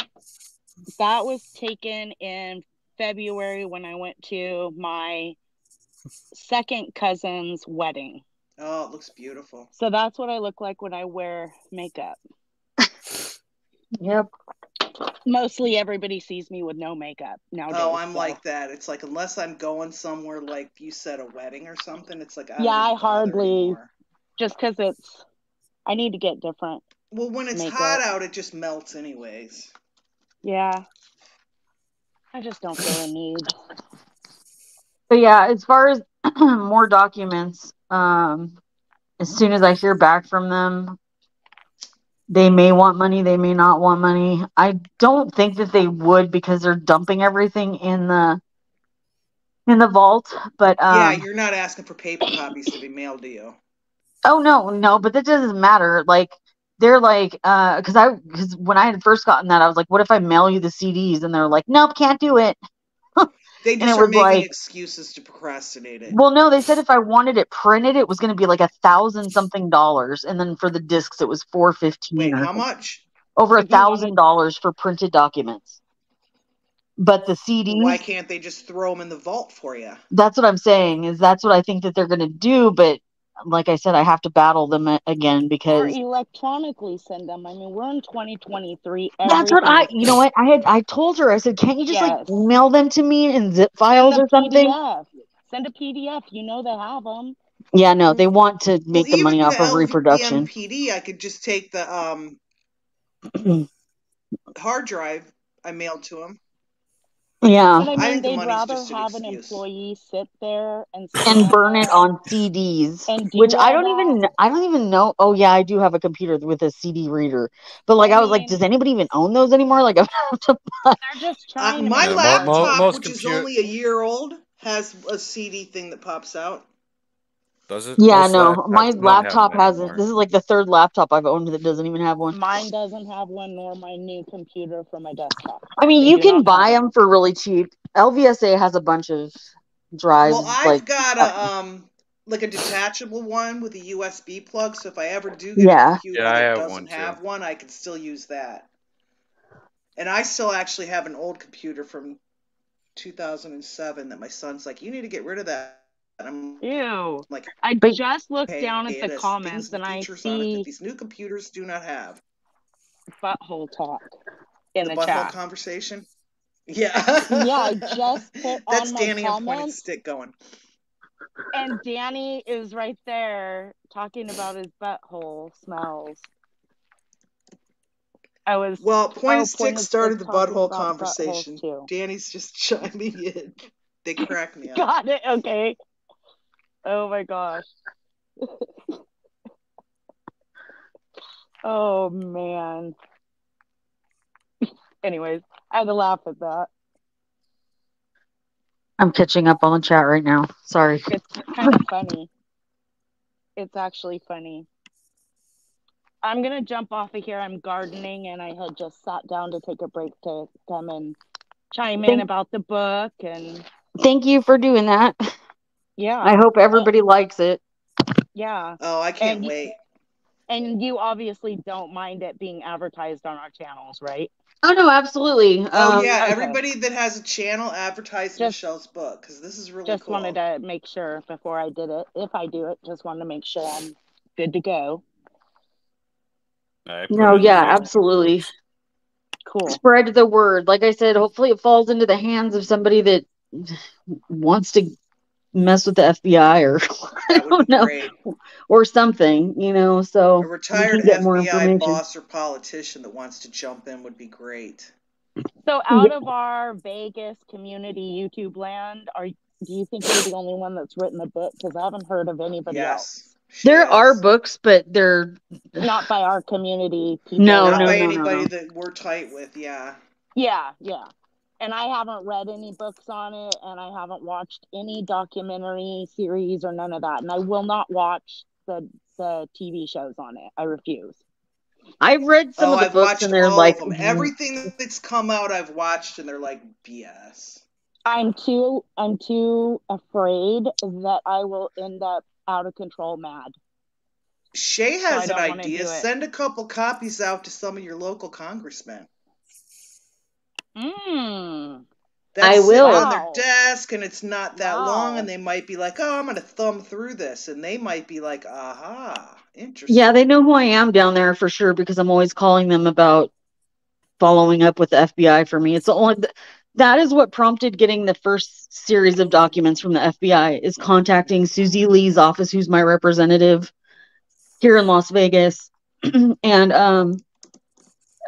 That was taken in February when I went to my second cousin's wedding. Oh, it looks beautiful. So that's what I look like when I wear makeup. Yep. Mostly everybody sees me with no makeup nowadays. Oh, I'm like that. It's like unless I'm going somewhere like you said, a wedding or something, it's like I hardly, just because it's, I need to get different. Well, when it's makeup. Hot out, it just melts anyways. Yeah. I just don't feel a need. But yeah, as far as more documents, as soon as I hear back from them, they may want money. They may not want money. I don't think that they would because they're dumping everything in the vault. But yeah, you're not asking for paper copies to be mailed to you. Oh no, but that doesn't matter. Like they're like, because when I had first gotten that, I was like, what if I mail you the CDs? And they're like, nope, can't do it. They just were making excuses to procrastinate it. Well, no, they said if I wanted it printed, it was going to be like $1,000 something, and then for the discs, it was $415. Wait, how much? Over $1,000 for printed documents. But the CDs. Why can't they just throw them in the vault for you? That's what I'm saying. Is that's what I think that they're going to do. But like I said, I have to battle them again because or electronically send them. I mean, we're in 2023. That's what you know what I told her. I said, can't you just like mail them to me in zip files or something? PDF. Send a PDF. You know they have them. Yeah, no, they want to make the money off of reproduction. PD, I could just take the hard drive I mailed to them. Yeah, but I mean, they'd rather have an employee sit there and burn it on CDs, which I don't even know. Oh yeah, I do have a computer with a CD reader, but like I was like, does anybody even own those anymore? Like I have to. They're just trying. My laptop, which is only a year old, has a CD thing that pops out. Does it? Yeah, no, my laptop hasn't. This is like the third laptop I've owned that doesn't even have one. Mine doesn't have one, nor my new computer from my desktop. I mean, you can buy them for really cheap. LVSA has a bunch of drives. Well, I've got a detachable one with a USB plug, so if I ever do get a computer that doesn't have one, I can still use that. And I still actually have an old computer from 2007 that my son's like, you need to get rid of that. Ew! Like, I just looked down at the comments and I see these new computers do not have butthole talk in the chat conversation. Yeah, yeah. I just put that's on my Danny and pointed stick going, and Danny is right there talking about his butthole smells. Point of Stick started the butthole conversation. Danny's just chiming in. They crack me up. Got it. Okay. Oh my gosh. Oh man. Anyways, I had to laugh at that. I'm catching up on chat right now. Sorry. It's kind of funny. It's actually funny. I'm going to jump off of here. I'm gardening, and I had just sat down to take a break to come and chime in about the book. And thank you for doing that. Yeah. I hope everybody likes it. Yeah. Oh, I can't wait. And you obviously don't mind it being advertised on our channels, right? Oh, no, absolutely. Oh, yeah. Okay. Everybody that has a channel advertised Michelle's book, because this is really cool. Wanted to make sure before I did it. If I do it, just wanted to make sure I'm good to go. No, yeah, absolutely. Cool. Spread the word. Like I said, hopefully it falls into the hands of somebody that wants to mess with the FBI or I don't know, or something, you know. So a retired FBI boss or politician that wants to jump in would be great. So out of our Vegas community YouTube land, do you think you're the only one that's written a book? Because I haven't heard of anybody else. There are books, but they're not by our community people. Not by anybody that we're tight with, yeah. Yeah, yeah. And I haven't read any books on it, and I haven't watched any documentary series or none of that. And I will not watch the TV shows on it. I refuse. I've read some of the books, and they're like... Everything that's come out I've watched, and they're like, BS. I'm too afraid that I will end up out of control mad. Shay has an idea. Send a couple copies out to some of your local congressmen. I will. On their desk, and it's not that long, and they might be like, I'm going to thumb through this, and they might be like, aha, interesting. Yeah, they know who I am down there for sure, because I'm always calling them about following up with the FBI for me. It's the only... That is what prompted getting the first series of documents from the FBI, is contacting Susie Lee's office, who's my representative here in Las Vegas, and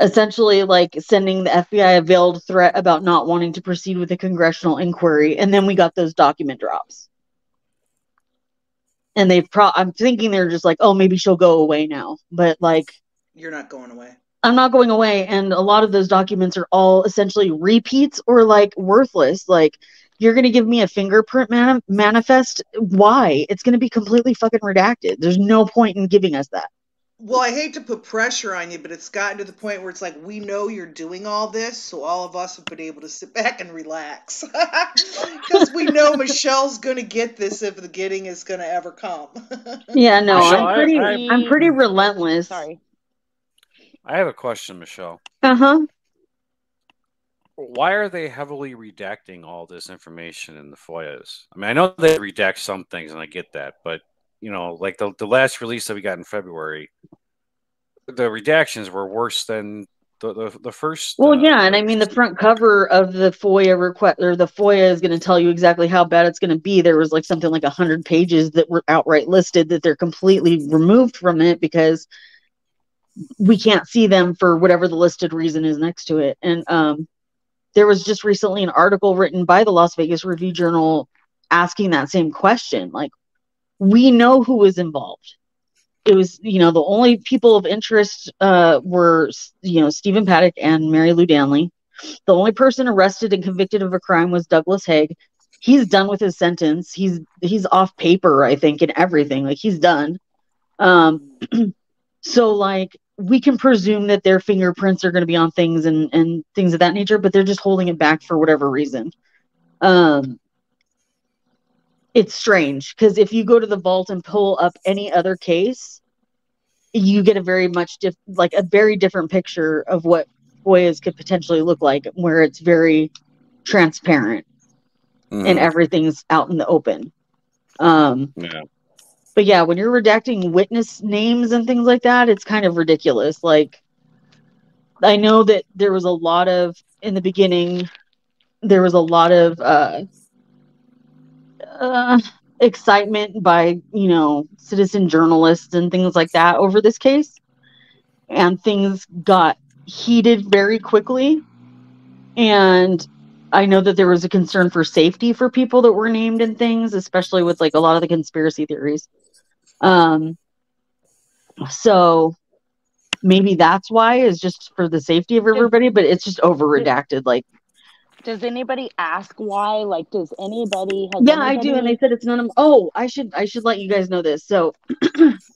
essentially like sending the FBI a veiled threat about not wanting to proceed with a congressional inquiry. And then we got those document drops. And I'm thinking they're just like, oh, maybe she'll go away now. But like, you're not going away. I'm not going away, and a lot of those documents are all essentially repeats or, like, worthless. Like, you're going to give me a fingerprint manifest? Why? It's going to be completely fucking redacted. There's no point in giving us that. Well, I hate to put pressure on you, but it's gotten to the point where it's like, we know you're doing all this, so all of us have been able to sit back and relax. Because we know Michelle's going to get this if the getting is going to ever come. Yeah, no, Michelle, I'm pretty relentless. Sorry. I have a question, Michelle. Uh-huh. Why are they heavily redacting all this information in the FOIAs? I mean, I know they redact some things, and I get that. But, you know, like the last release that we got in February, the redactions were worse than the first. Well, yeah, and I mean, the front cover of the FOIA request, or the FOIA, is going to tell you exactly how bad it's going to be. There was like something like 100 pages that were outright listed that they're completely removed from it because we can't see them for whatever the listed reason is next to it. And there was just recently an article written by the Las Vegas Review Journal asking that same question. Like, we know who was involved. It was, you know, the only people of interest were, you know, Stephen Paddock and Mary Lou Danley. The only person arrested and convicted of a crime was Douglas Haig. He's done with his sentence. He's off paper, I think, and everything. Like, he's done. So, like, we can presume that their fingerprints are going to be on things and things of that nature, but they're just holding it back for whatever reason. It's strange, because if you go to the vault and pull up any other case, you get a very different picture of what FOIAs could potentially look like, where it's very transparent and everything's out in the open. Yeah. But yeah, when you're redacting witness names and things like that, it's kind of ridiculous. Like, I know that there was in the beginning, there was a lot of excitement by, you know, citizen journalists and things like that over this case. And things got heated very quickly. And I know that there was a concern for safety for people that were named in things, especially with like a lot of the conspiracy theories. So maybe that's why, is just for the safety of everybody, but it's just over redacted. Like, does anybody ask why? Like, does anybody? Yeah, I do. And they said it's none of. Oh, I should let you guys know this. So,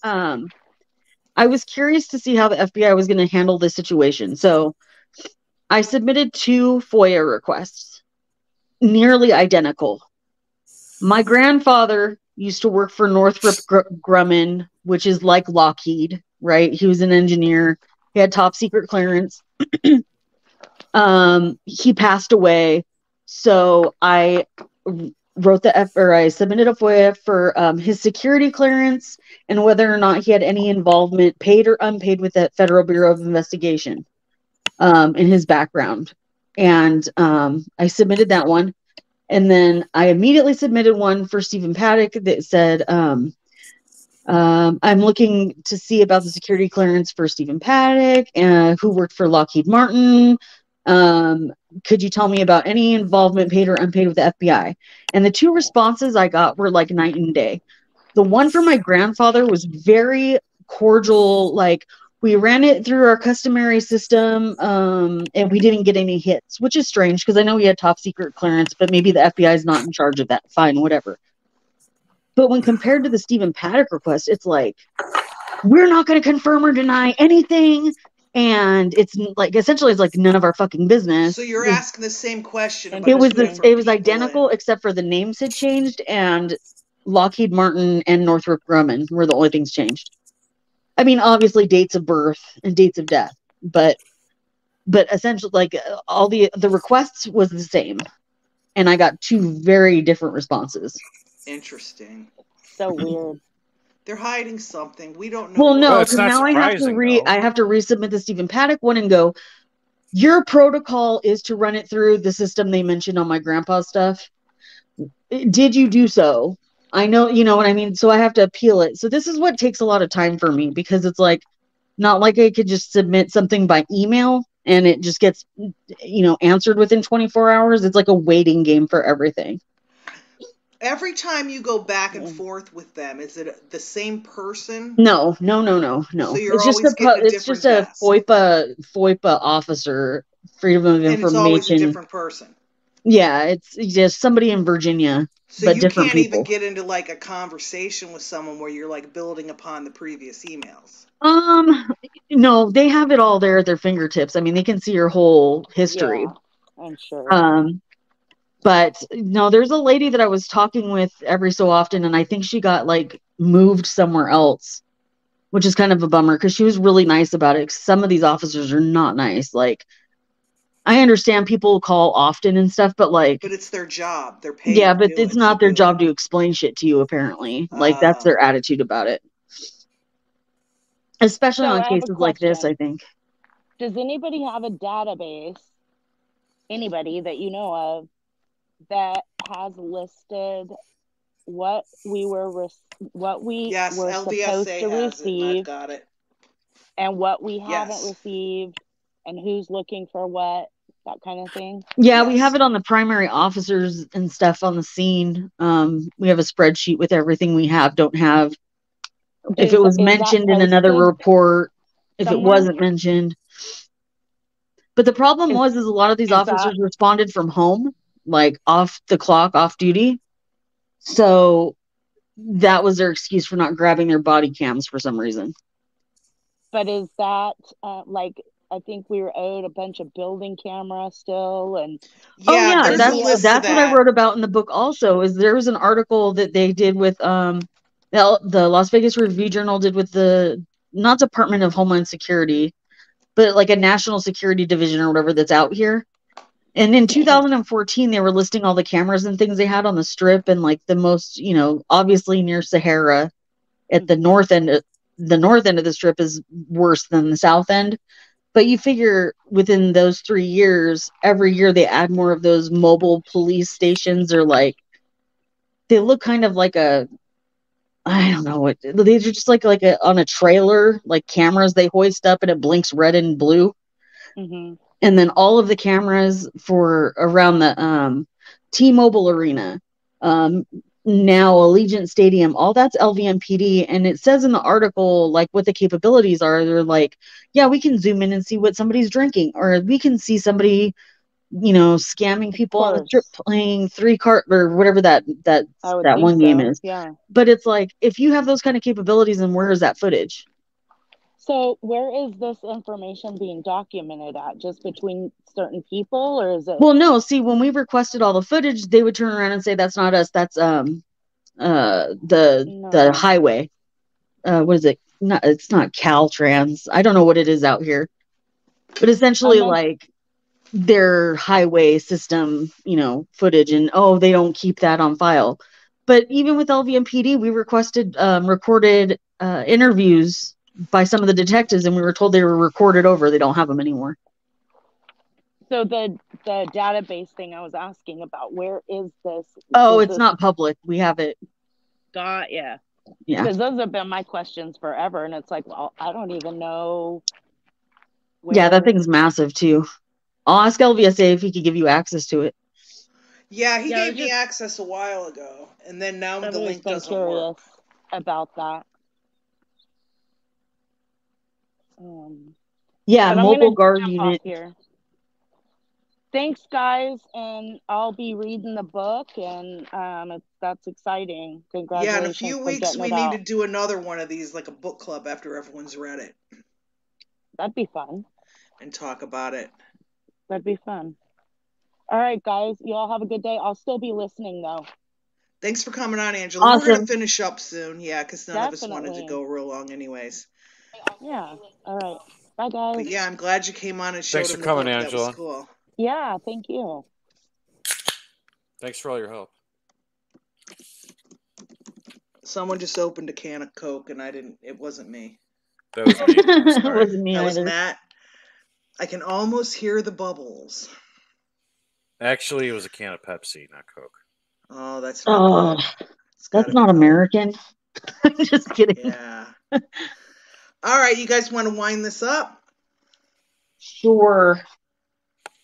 I was curious to see how the FBI was going to handle this situation. So I submitted 2 FOIA requests, nearly identical. My grandfather used to work for Northrop Grumman, which is like Lockheed, right? He was an engineer. He had top secret clearance. He passed away. So I wrote I submitted a FOIA for his security clearance and whether or not he had any involvement, paid or unpaid, with the Federal Bureau of Investigation. In his background. And I submitted that one. And then I immediately submitted one for Stephen Paddock that said, I'm looking to see about the security clearance for Stephen Paddock, who worked for Lockheed Martin. Could you tell me about any involvement, paid or unpaid, with the FBI? And the 2 responses I got were like night and day. The one for my grandfather was very cordial, like, we ran it through our customary system, and we didn't get any hits, which is strange because I know we had top secret clearance, but maybe the FBI is not in charge of that. Fine, whatever. But when compared to the Stephen Paddock request, it's like, we're not going to confirm or deny anything. And it's like, essentially, it's like none of our fucking business. So you're asking the same question. It was identical, except for the names had changed, and Lockheed Martin and Northrop Grumman were the only things changed. I mean, obviously dates of birth and dates of death, but essentially, like, all the requests was the same, and I got 2 very different responses. Interesting. So weird. They're hiding something. We don't know. Well, no, because now I have to resubmit the Stephen Paddock one and go, your protocol is to run it through the system they mentioned on my grandpa's stuff. Did you do so? I know, you know what I mean? So I have to appeal it. So this is what takes a lot of time for me, because it's like, not like I could just submit something by email and it just gets, you know, answered within 24 hours. It's like a waiting game for everything. Every time you go back and forth with them, is it the same person? No. So you're it's just a FOIPA officer, Freedom of Information. And it's always a different person. Yeah, it's just somebody in Virginia. So but you different can't people. Even get into like a conversation with someone where you're like building upon the previous emails. No, they have it all there at their fingertips. I mean, they can see your whole history. Yeah, I'm sure. But no, there's a lady that I was talking with every so often, and I think she got like moved somewhere else, which is kind of a bummer because she was really nice about it. Some of these officers are not nice. Like, I understand people call often and stuff, but like... But it's their job. They're paid. Yeah, but it's not their job to explain shit to you, apparently. Like, that's their attitude about it. Especially on cases like this, I think. Does anybody have a database, anybody that you know of, that has listed what we were supposed to receive and what we haven't received? And who's looking for what, that kind of thing? Yeah, yes. We have it on the primary officers and stuff on the scene. We have a spreadsheet with everything we have, don't have. If it was mentioned in another report, if it wasn't mentioned. But the problem was a lot of these officers responded from home, like off the clock, off duty. So that was their excuse for not grabbing their body cams for some reason. But is that like... I think we were owed a bunch of building cameras still, and that's what I wrote about in the book. Also, is there was an article that they did with the Las Vegas Review Journal did with the not Department of Homeland Security, but like a national security division or whatever that's out here. And in 2014, they were listing all the cameras and things they had on the strip, and like the most, you know, obviously near Sahara, at the north end. The north end of the strip is worse than the south end. But you figure within those 3 years, every year they add more of those mobile police stations, or like, they look kind of like a, I don't know what, they're just like on a trailer, like cameras they hoist up and it blinks red and blue. Mm-hmm. And then all of the cameras for around the T-Mobile Arena, now Allegiant Stadium, all that's LVMPD. And it says in the article, like, what the capabilities are. They're like, yeah, we can zoom in and see what somebody's drinking, or we can see somebody, you know, scamming people on the strip playing three cart or whatever that one game is. Yeah. But it's like, if you have those kind of capabilities, then where is that footage? So where is this information being documented at? Just between certain people, or is it? Well, no. See, when we requested all the footage, they would turn around and say, "That's not us. That's the highway. What is it? Not, it's not Caltrans. I don't know what it is out here, but essentially, like, their highway system, you know, footage, and they don't keep that on file. But even with LVMPD, we requested recorded interviews by some of the detectives, and we were told they were recorded over. They don't have them anymore. So the database thing I was asking about, where is this? It's not public. We have it. Yeah. Because those have been my questions forever, and it's like, well, I don't even know. Yeah, that thing's massive too. I'll ask LVSA if he could give you access to it. Yeah, he gave me access a while ago, and then now the link doesn't work. About that. Mobile guard unit here. Thanks, guys, and I'll be reading the book, and that's exciting. Congratulations. Yeah, in a few weeks we need to do another one of these, like a book club, after everyone's read it. That'd be fun. And talk about it. That'd be fun. All right, guys, you all have a good day. I'll still be listening though. Thanks for coming on, Angela. Awesome. We're gonna finish up soon, because none of us wanted to go real long anyways. Yeah. All right. Bye, guys. But yeah, I'm glad you came on and showed us. Thanks for coming, Angela. That was cool. Yeah, thank you. Thanks for all your help. Someone just opened a can of Coke, and it wasn't me. That was me. It wasn't me. That was Matt. I can almost hear the bubbles. Actually, it was a can of Pepsi, not Coke. Oh, that's not good. That's not American. Just kidding. Yeah. All right, you guys want to wind this up? Sure.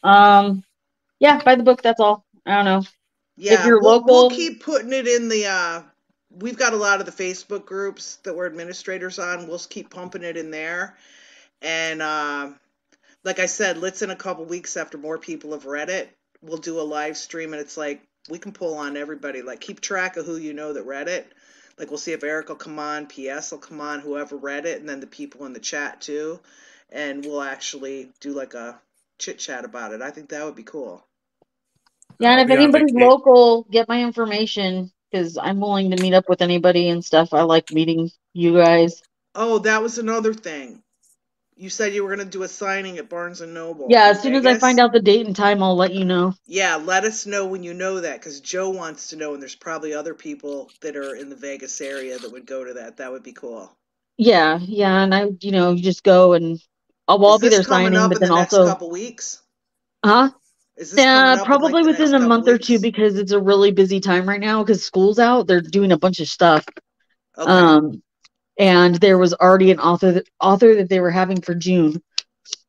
Yeah, buy the book. That's all. I don't know. Yeah, if you're local, we'll keep putting it in the. We've got a lot of the Facebook groups that we're administrators on. We'll keep pumping it in there. And like I said, let's in a couple weeks, after more people have read it, we'll do a live stream, and it's like we can pull on everybody. Like, keep track of who you know that read it. Like, we'll see if Eric will come on, PS will come on, whoever read it, and then the people in the chat, too. And we'll actually do, like, a chit-chat about it. I think that would be cool. Yeah, and if anybody's local, get my information, because I'm willing to meet up with anybody and stuff. I like meeting you guys. Oh, that was another thing. You said you were going to do a signing at Barnes & Noble. Yeah, as soon as I find out the date and time, I'll let you know. Yeah, let us know when you know that, because Joe wants to know, and there's probably other people that are in the Vegas area that would go to that. That would be cool. Yeah, and I, you just go, and I'll be there signing, but then also. Is this coming up in the next couple weeks? Huh? Is this probably within a month or two, because it's a really busy time right now, because school's out. They're doing a bunch of stuff. Okay. And there was already an author that they were having for June.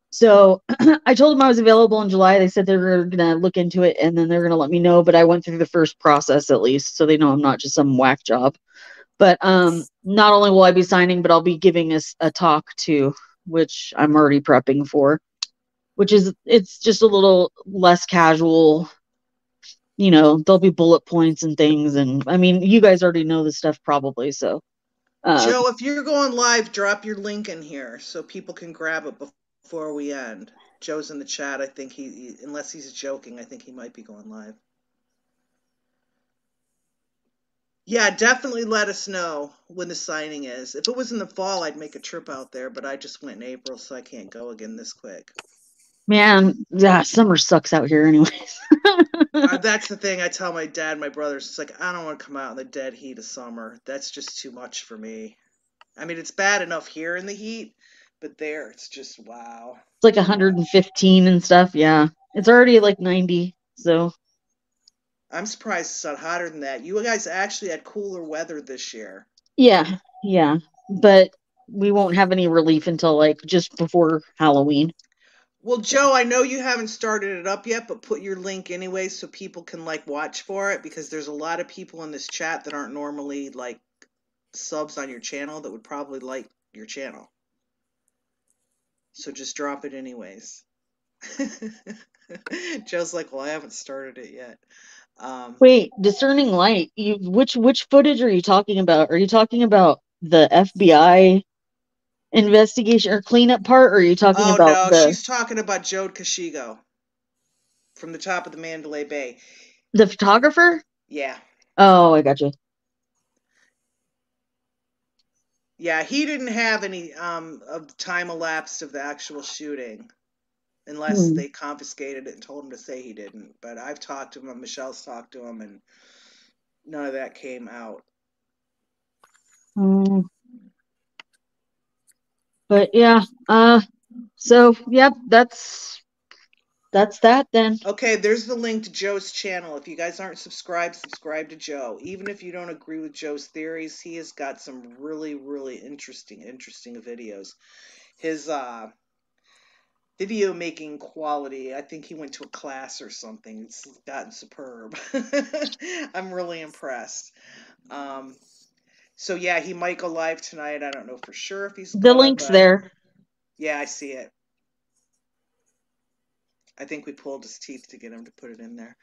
So I told them I was available in July. They said they were going to look into it, and then they're going to let me know. But I went through the first process, at least, so they know I'm not just some whack job. But not only will I be signing, but I'll be giving a talk, too, which I'm already prepping for, which is it's just a little less casual. There'll be bullet points and things. And, I mean, you guys already know this stuff probably, so. Joe, if you're going live, drop your link in here so people can grab it before we end. Joe's in the chat. I think he, unless he's joking, I think he might be going live. Yeah, definitely let us know when the signing is. If it was in the fall, I'd make a trip out there, but I just went in April, so I can't go again this quick. Man, yeah, summer sucks out here anyways. That's the thing I tell my dad and my brothers. It's like, I don't want to come out in the dead heat of summer. That's just too much for me. I mean, it's bad enough here in the heat, but there, it's just, wow. It's like 115 and stuff, yeah. It's already like 90, so. I'm surprised it's not hotter than that. You guys actually had cooler weather this year. Yeah, but we won't have any relief until like just before Halloween. Well, Joe, I know you haven't started it up yet, but put your link anyway so people can like watch for it, because there's a lot of people in this chat that aren't normally like subs on your channel that would probably like your channel. So just drop it anyways. Joe's like, well, I haven't started it yet. Wait, Discerning Light. Which footage are you talking about? Are you talking about the FBI investigation or cleanup part, or are you talking about? Oh no, she's talking about Joe Kashigo from the top of the Mandalay Bay. The photographer? Yeah. Oh, I got you. Yeah, he didn't have any of time elapsed of the actual shooting, unless they confiscated it and told him to say he didn't. But I've talked to him, and Michelle's talked to him, and none of that came out. But yeah, so yep, that's that then. Okay, there's the link to Joe's channel. If you guys aren't subscribed, subscribe to Joe. Even if you don't agree with Joe's theories, he has got some really, really interesting videos. His video making quality, I think he went to a class or something. It's gotten superb. I'm really impressed. So yeah, he might go live tonight. I don't know for sure if he's the link's there. Yeah, I see it. I think we pulled his teeth to get him to put it in there.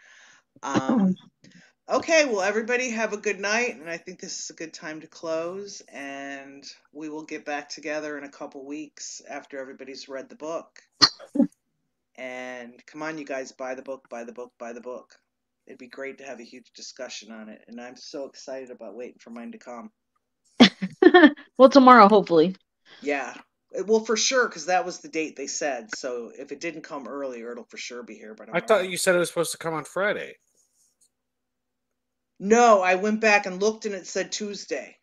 Okay, well, everybody have a good night, and I think this is a good time to close, and we will get back together in a couple weeks after everybody's read the book. And come on, you guys, buy the book, buy the book, buy the book. It'd be great to have a huge discussion on it, and I'm so excited about waiting for mine to come. Well, tomorrow, hopefully. Yeah. Well, for sure, because that was the date they said. So if it didn't come earlier, it'll for sure be here. But I thought you said it was supposed to come on Friday. No, I went back and looked, and it said Tuesday.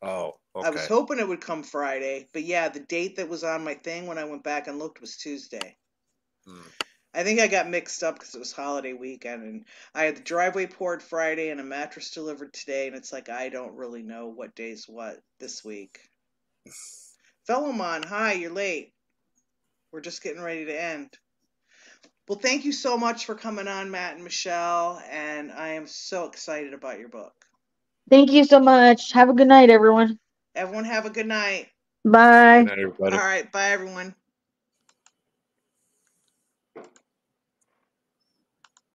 Oh, okay. I was hoping it would come Friday. But, yeah, the date that was on my thing when I went back and looked was Tuesday. I think I got mixed up because it was holiday weekend, and I had the driveway poured Friday and a mattress delivered today, and it's like I don't really know what day's what this week. Felomon, hi, you're late. We're just getting ready to end. Well, thank you so much for coming on, Matt and Michelle, and I am so excited about your book. Thank you so much. Have a good night, everyone. Everyone have a good night. Bye. Good night, everybody. All right, bye, everyone.